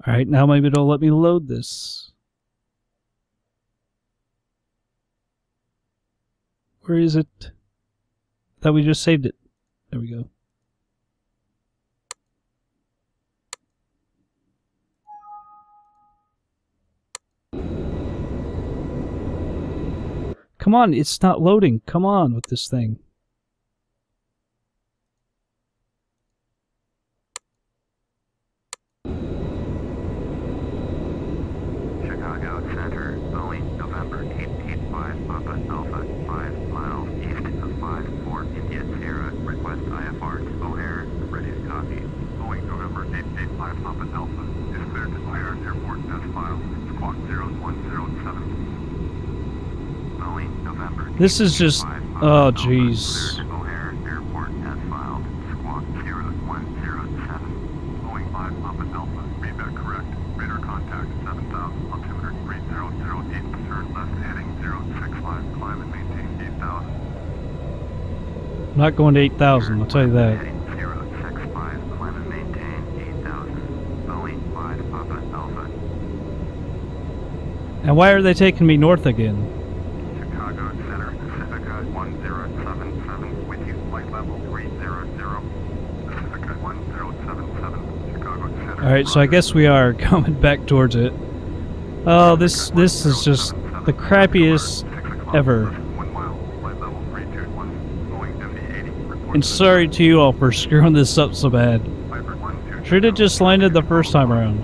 Alright, now maybe it'll let me load this. Where is it? I thought we just saved it. There we go. Come on, it's not loading. Come on with this thing. Chicago Center, Boeing, November 885, Papa Alpha, 5 miles east of 54 India Sierra, request IFR to O'Hare, ready to copy. Boeing, November 885, Papa Alpha, is cleared to O'Hare Airport as filed, squawk 0107. This is just, oh jeez. I'm not going to 8,000, I'll tell you that. And why are they taking me north again? Alright, so I guess we are coming back towards it. Oh, this is just the crappiest ever. And sorry to you all for screwing this up so bad. Should have just landed the first time around.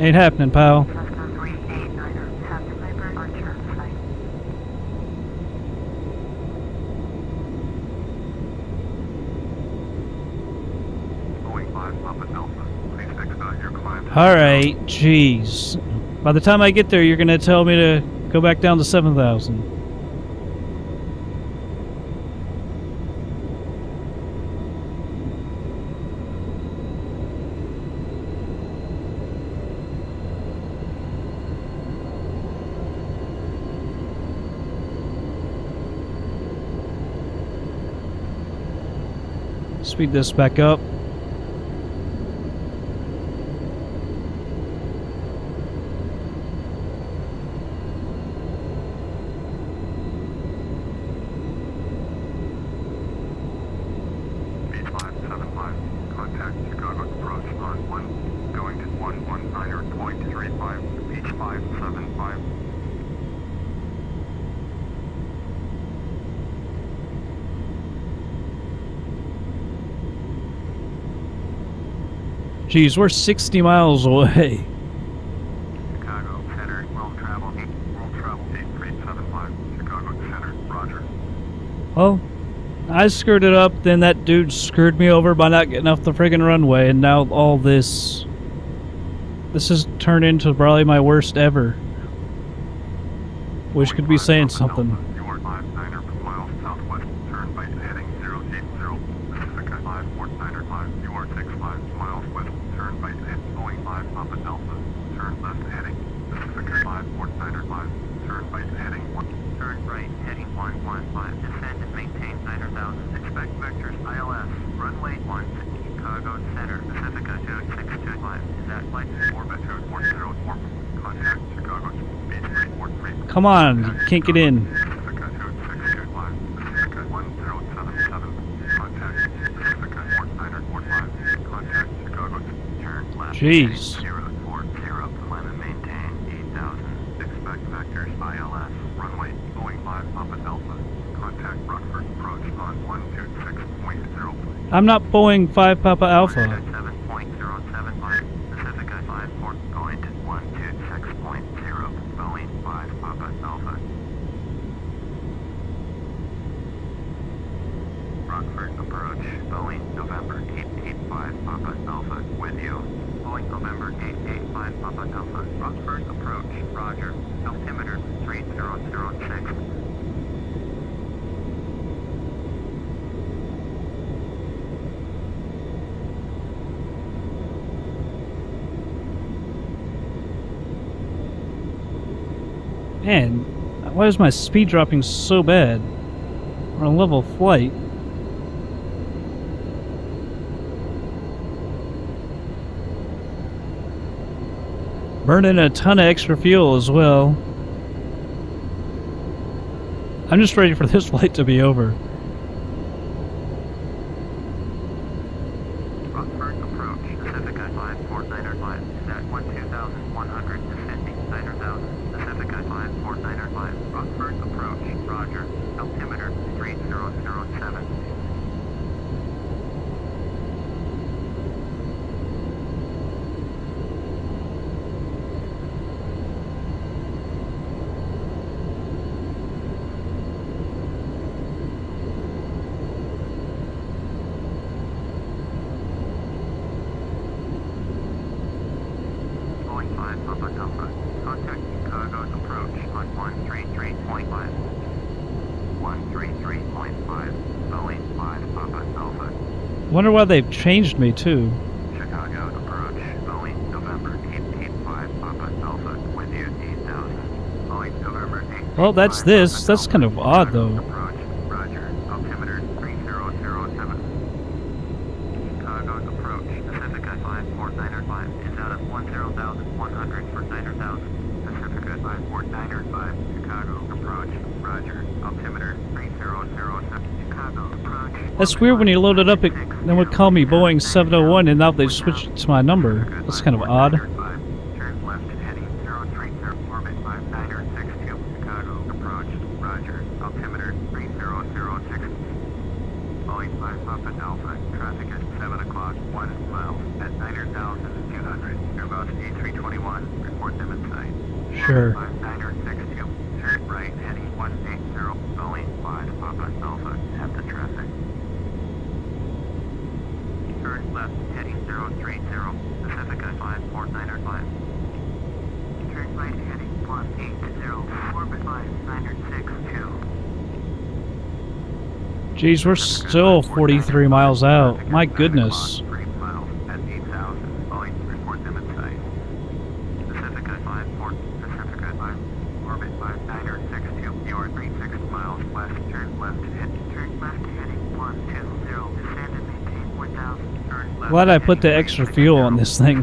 Ain't happening, pal. Alright, jeez. By the time I get there, you're going to tell me to go back down to 7,000. Speed this back up. Jeez, we're 60 miles away. Chicago Center, world travel 8375, Chicago Center, Roger. Well, I screwed it up, then that dude screwed me over by not getting off the friggin' runway, and now all this. This has turned into probably my worst ever. Which could be saying something. Come on, you can't get in. Jeez. I'm not Boeing 5 Papa Alpha. Pacifica 5.126.0, Boeing 5 Papa Alpha. Rockford approach, Boeing November 885 Papa Alpha with you. Boeing November 885 Papa Alpha, Rockford approach, roger, altimeter 3006. Man, why is my speed dropping so bad? We're on level flight. Burning a ton of extra fuel as well. I'm just ready for this flight to be over. I wonder why they've changed me too. Chicago approach, Boeing November 885 Papa Alpha with you 8000. Boeing November 885. Well, that's this. That's kind of odd though. Approach, roger. Altimeter 3007. Chicago approach, Pacifica 5495 is out of 10,100 for 9000. Pacifica 5495. Chicago approach, roger. Altimeter 3007. Chicago approach. That's weird when you load it up. Then would call me Boeing 701 and now they've switched it to my number. That's kind of odd. Turn left heading 030 orbit 5962 Chicago approach. Roger. Altimeter 3006. Boeing 5 Papa Alpha. Traffic at 7 o'clock, 1 mile at 9,200. Airbus A321. Report them in sight. Sure. 5962. Turn right heading 180. Boeing 5 Papa Alpha at the traffic. Turn left, heading 030, Pacifica 5495. Turn right, heading 180, orbit 5962. Geez, we're still 43 miles out. My goodness. 3 miles at 8,000. Boeing, report them in sight. Pacifica 54, Pacifica 5, orbit 5962. You are 36 miles west. Turn left, heading 120, descend and maintain 1000. Glad I put the extra fuel on this thing.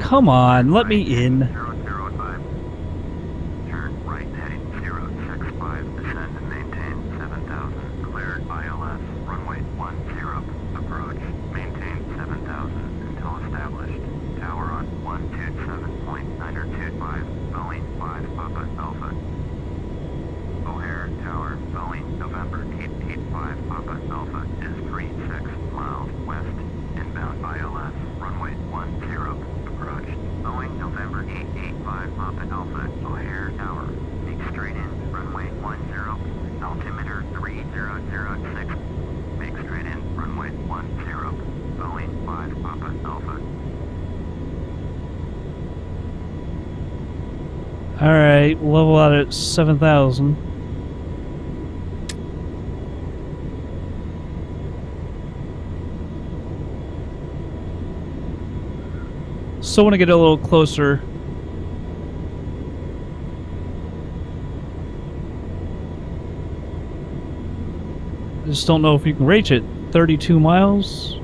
Come on, let me in. Turn right heading 065, descend and maintain 7,000. Clear ILS, runway 10, approach, maintain 7,000 until established. Tower on 127.925, Boeing 5 Papa Alpha. O'Hare Tower, Boeing November 885 Papa Alpha is 36 miles west, inbound ILS, runway 10. Boeing November 885 Papa Alpha, O'Hare Tower. Make straight in, runway 10, altimeter 3006. Make straight in, runway 10, Boeing 5 Papa Alpha. Alright, level out at 7,000. So I want to get a little closer. Just don't know if you can reach it. 32 miles.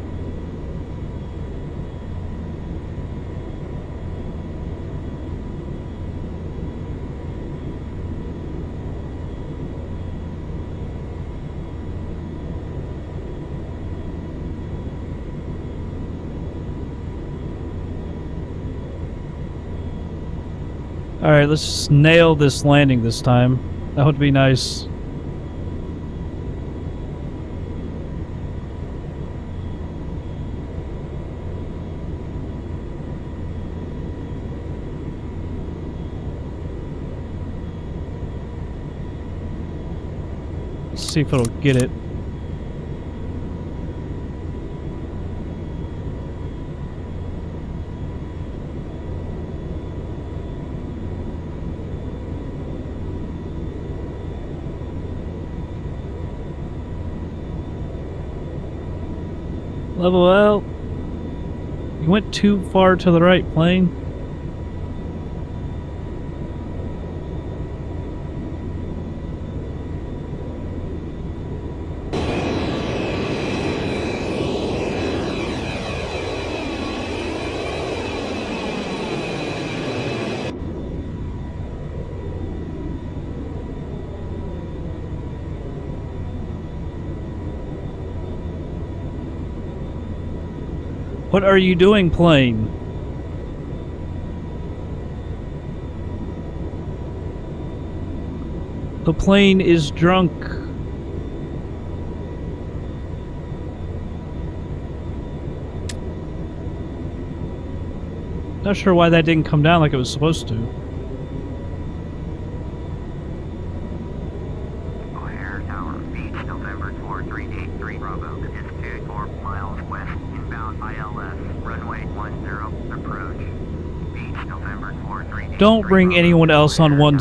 Alright, let's nail this landing this time. That would be nice. Let's see if it'll get it. Level out. You went too far to the right, plane. What are you doing, plane? The plane is drunk. Not sure why that didn't come down like it was supposed to. O'Hare Tower, beach, November 4383 Bravo, altitude 4 miles west. ILS, runway 10, approach. Beach, November 438. Don't bring anyone else on 10,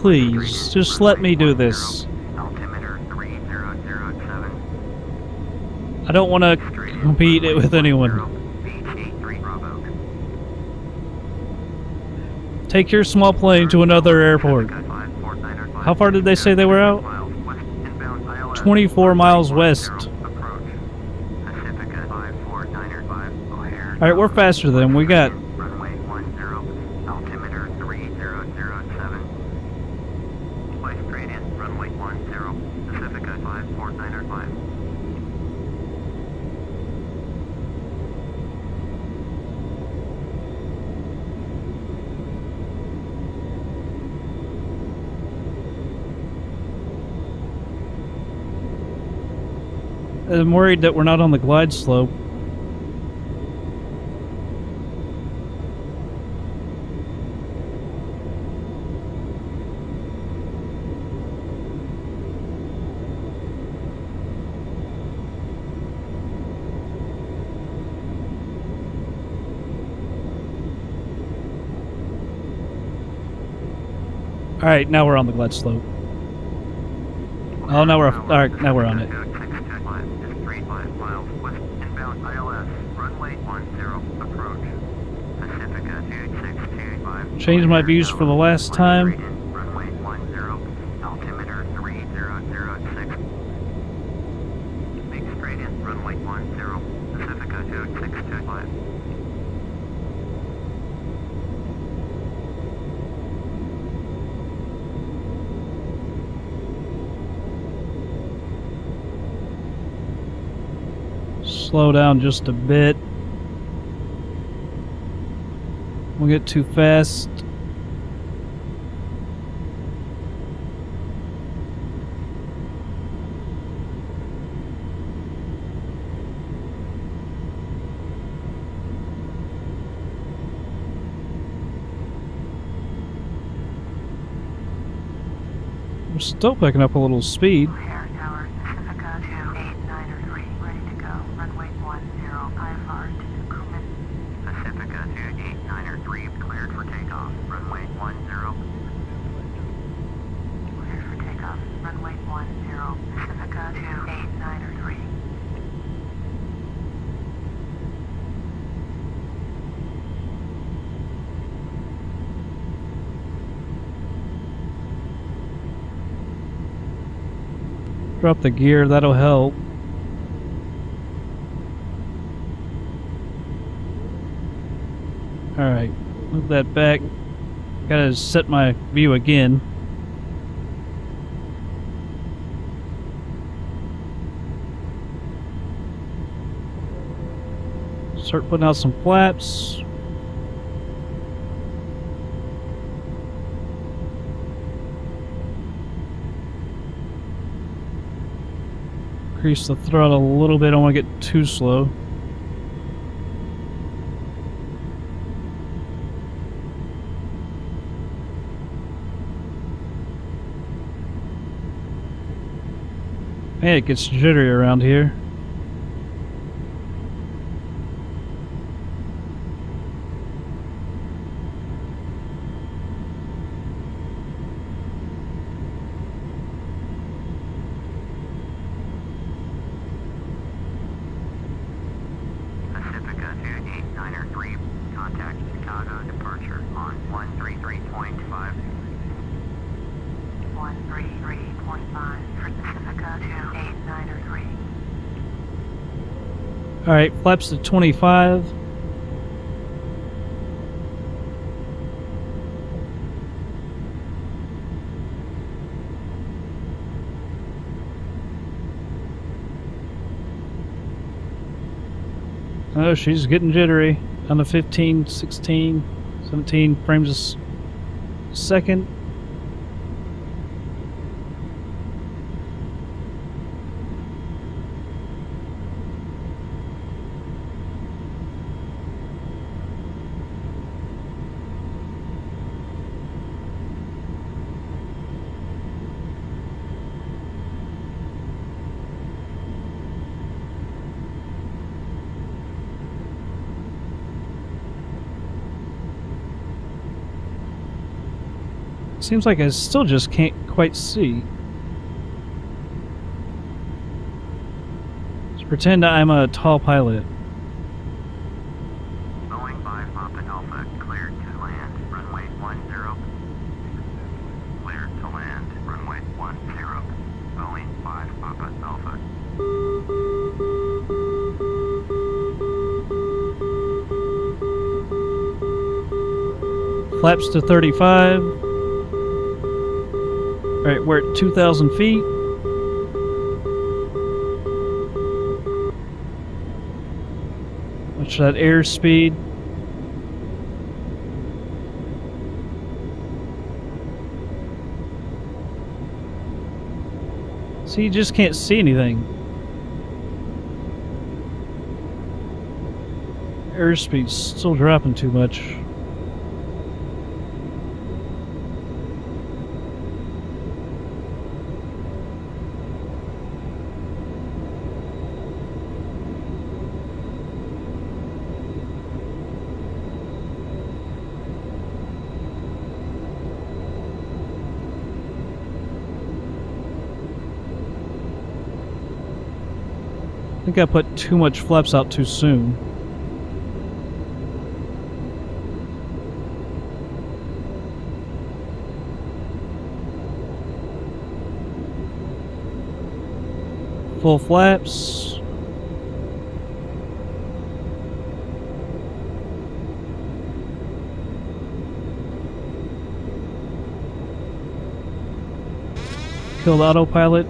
please. Just let me do this. Altimeter 3007. I don't want to compete it with anyone. Take your small plane to another airport. How far did they say they were out? 24 miles west. Alright, we're faster than them. We got runway 10, altimeter 3007. Fly straight in, runway 10, Pacifica 5495. I'm worried that we're not on the glide slope. All right, now we're on the glide slope. Oh, now we're all right. Now we're on it. Changed my views for the last time. Slow down just a bit. We'll get too fast. We're still picking up a little speed. Drop the gear, that'll help. Alright, move that back. Gotta set my view again. Start putting out some flaps. Increase the throttle a little bit, I don't want to get too slow. Man, it gets jittery around here. Alright, flaps to 25. Oh, she's getting jittery. Down to 15, 16, 17 frames a second. Seems like I still just can't quite see. Let's pretend I'm a tall pilot. Boeing 5 Papa Alpha, cleared to land, runway 10. Cleared to land, runway 10. Boeing 5 Papa Alpha. Flaps to 35. Alright, we're at 2,000 feet. Watch that airspeed. See, you just can't see anything. Airspeed's still dropping too much. I think I put too much flaps out too soon. Full flaps. Killed autopilot.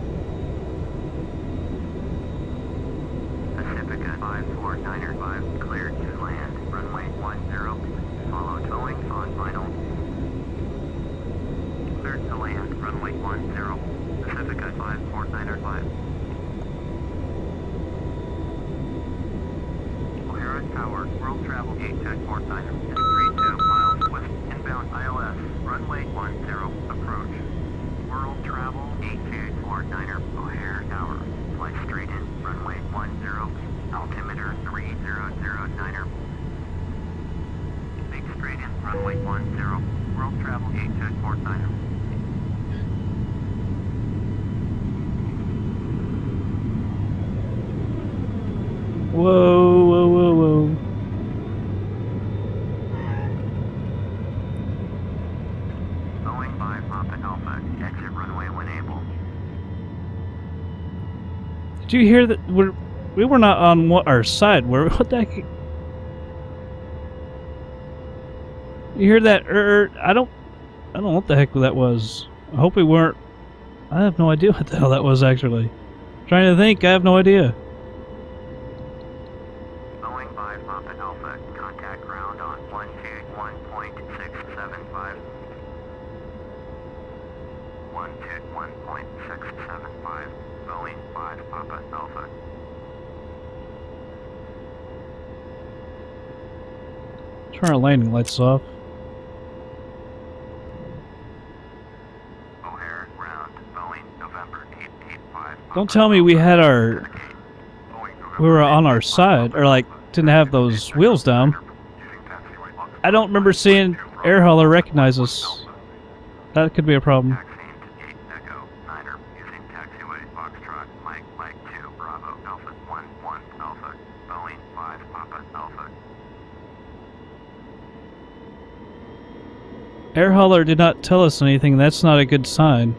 Whoa, whoa, whoa, whoa. Boeing 5 Papa Alpha, exit runway when able. Do you hear that? We were not on our side. What the heck? You hear that? I don't know what the heck that was. I hope we weren't. I have no idea what the hell that was actually. I'm trying to think. I have no idea. Boeing 5 Papa Alpha, contact ground on 121.675. 121.675. Boeing 5 Papa Alpha. Turn our landing lights off. Don't tell me we were on our side, or like didn't have those wheels down. I don't remember seeing Air Hauler recognize us. That could be a problem. Air Hauler did not tell us anything. That's not a good sign.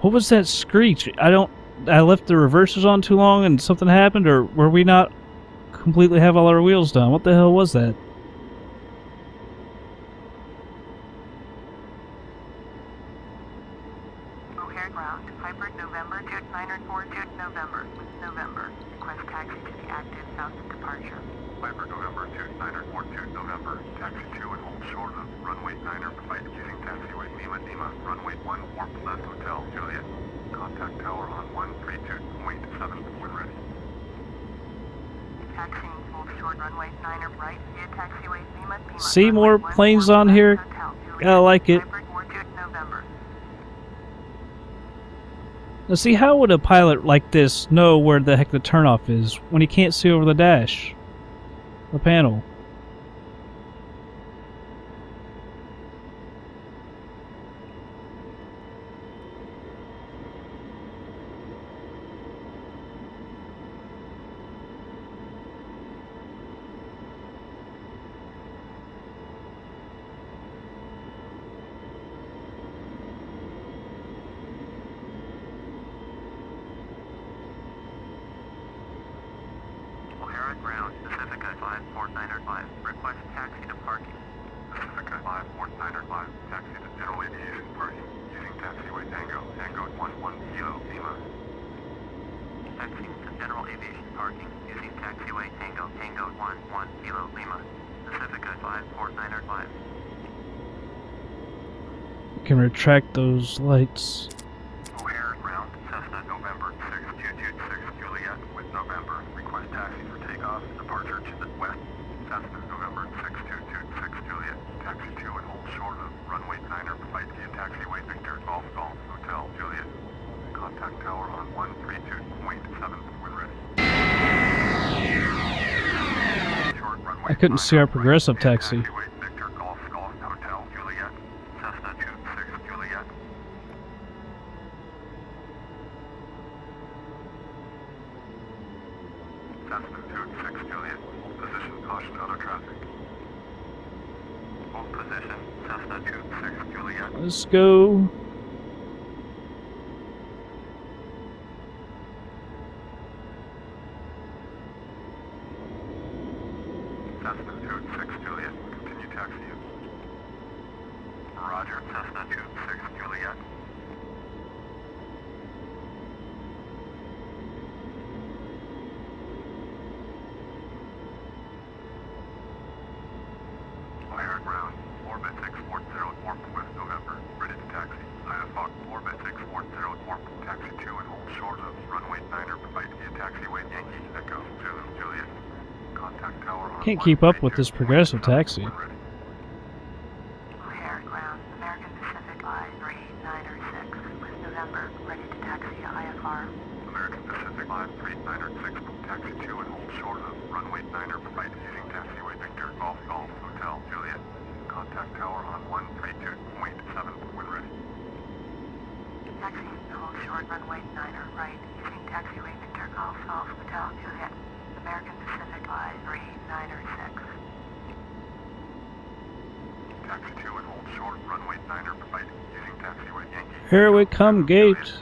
What was that screech? I left the reversers on too long and something happened, or were we not completely have all our wheels down? What the hell was that? O'Hare ground, Piper November, Jet 904, Jet November, November. Request taxi to the active south of departure. Piper November, Jet 904, Jet November, taxi 2 and hold short of runway 9er, flight using taxiway Lima Lima, runway 1, warp left hotel Juliet. Contact tower on 132.74 ready. Taxiing hold short runway 9er, right via taxiway Lima Lima. See more planes on here? I like it. Now see, how would a pilot like this know where the heck the turnoff is when he can't see over the dash? The panel. Ground, Pacifica 5495, request taxi to parking. Pacifica 5495, taxi to general aviation parking, using taxiway Tango, Tango 11 Kilo, Lima. Taxi to general aviation parking, using taxiway Tango, Tango 11 Kilo, Lima. Pacifica 5495. You can retract those lights. I couldn't see our progressive taxi. Let's go. Can't keep up with this progressive taxi. O'Hare ground, American Pacific I-3906 with November, ready to taxi to IFR. American Pacific I-3906, taxi 2 and hold short of runway 9er, flight using taxiway Victor, Golf Golf, Hotel Juliet. Contact tower on 132.7 when ready. Taxi to hold short runway 9er, right using taxiway Victor, Golf Golf, Hotel Juliet. American Pacific I-3906. Here we come, Gates.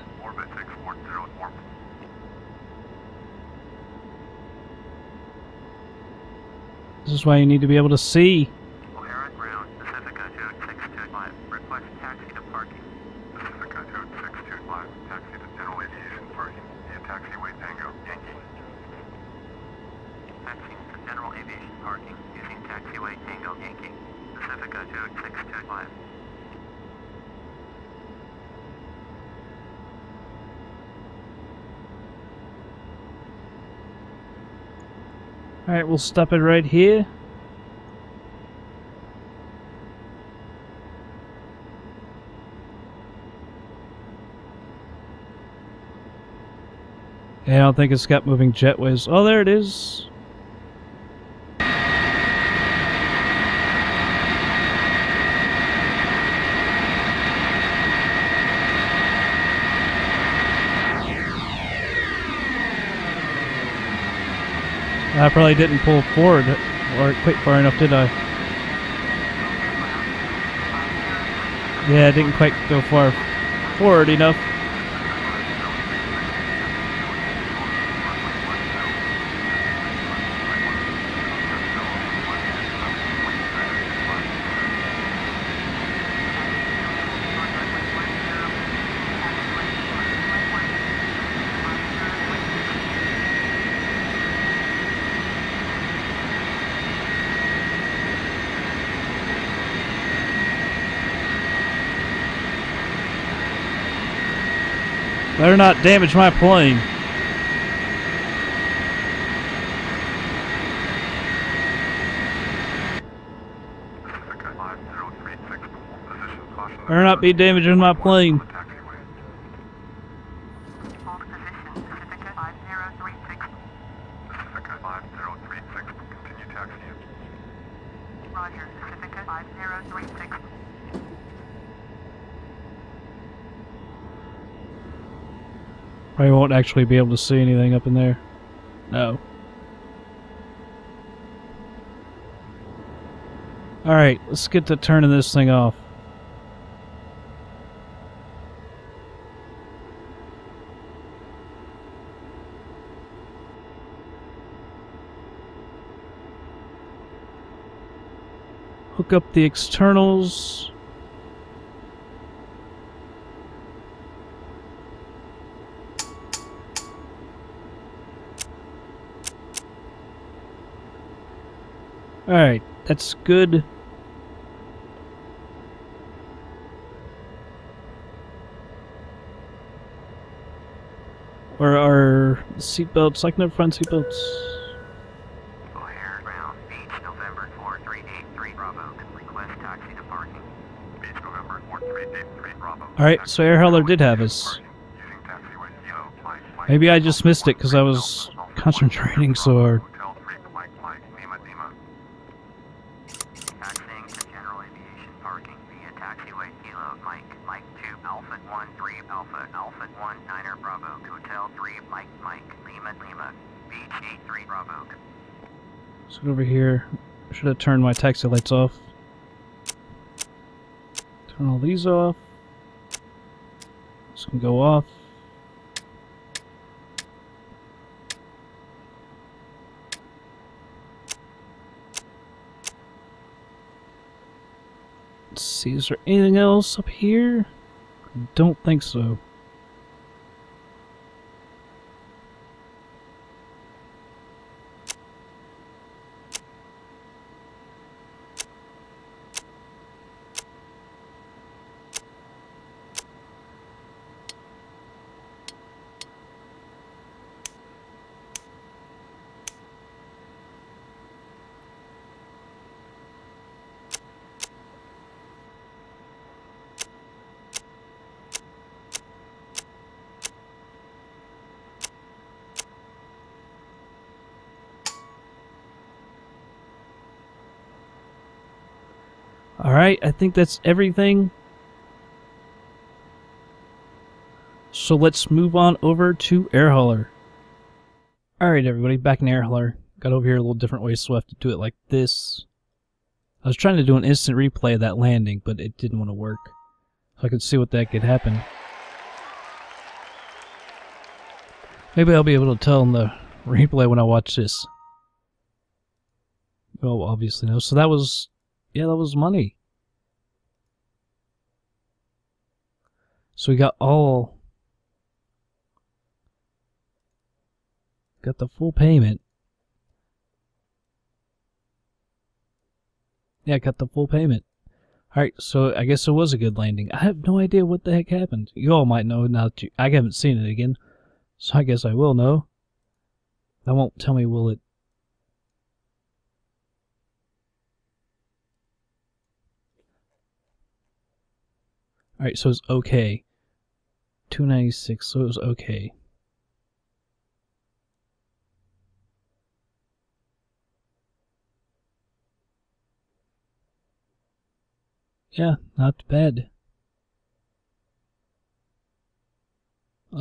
This is why you need to be able to see. O'Hare ground, Pacifica 2625, request taxi to parking. Pacifica 2625, taxi to general aviation parking via taxiway Tango, Yankee. Taxi to general aviation parking using taxiway Tango, Yankee. Pacifica 2625. Alright, we'll stop it right here. I don't think it's got moving jetways. Oh, there it is. I probably didn't pull forward or quit far enough, did I? Yeah, I didn't quite go far forward enough. Better not damage my plane. Better not be damaging my plane. I won't actually be able to see anything up in there. No. Alright, let's get to turning this thing off. Hook up the externals. Alright, that's good. Where are seatbelts? Like no front seatbelts. O'Hare ground, beach November 4383 Bravo, request taxi to parking. Beach November 4383 Bravo. Alright, so Air Hauler did have us. Maybe I just missed it because I was concentrating so hard. So over here, I should have turned my taxi lights off. Turn all these off. This can go off. Let's see, is there anything else up here? I don't think so. Alright, I think that's everything. So let's move on over to Air Hauler. Alright everybody, back in Air Hauler. Got over here a little different way, so I have to do it like this. I was trying to do an instant replay of that landing, but it didn't want to work. So I could see what that could happen. Maybe I'll be able to tell in the replay when I watch this. Oh, obviously no. So that was... yeah, that was money. So we got all... got the full payment. Yeah, got the full payment. Alright, so I guess it was a good landing. I have no idea what the heck happened. You all might know now that you... I haven't seen it again. So I guess I will know. That won't tell me, will it? Alright, so it's okay. 296, so it was okay. Yeah, not bad.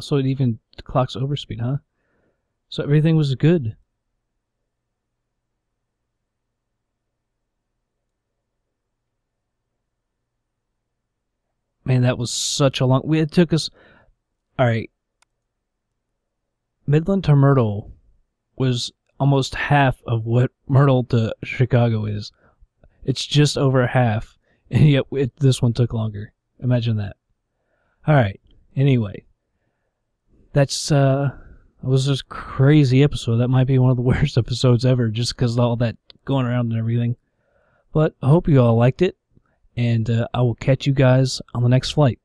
So it even clocks overspeed, huh? So everything was good. Man, that was such a long... it took us... alright. Midland to Myrtle was almost half of what Myrtle to Chicago is. It's just over half. And yet, this one took longer. Imagine that. Alright. Anyway. That's, it was this crazy episode. That might be one of the worst episodes ever, just because of all that going around and everything. But I hope you all liked it. And I will catch you guys on the next flight.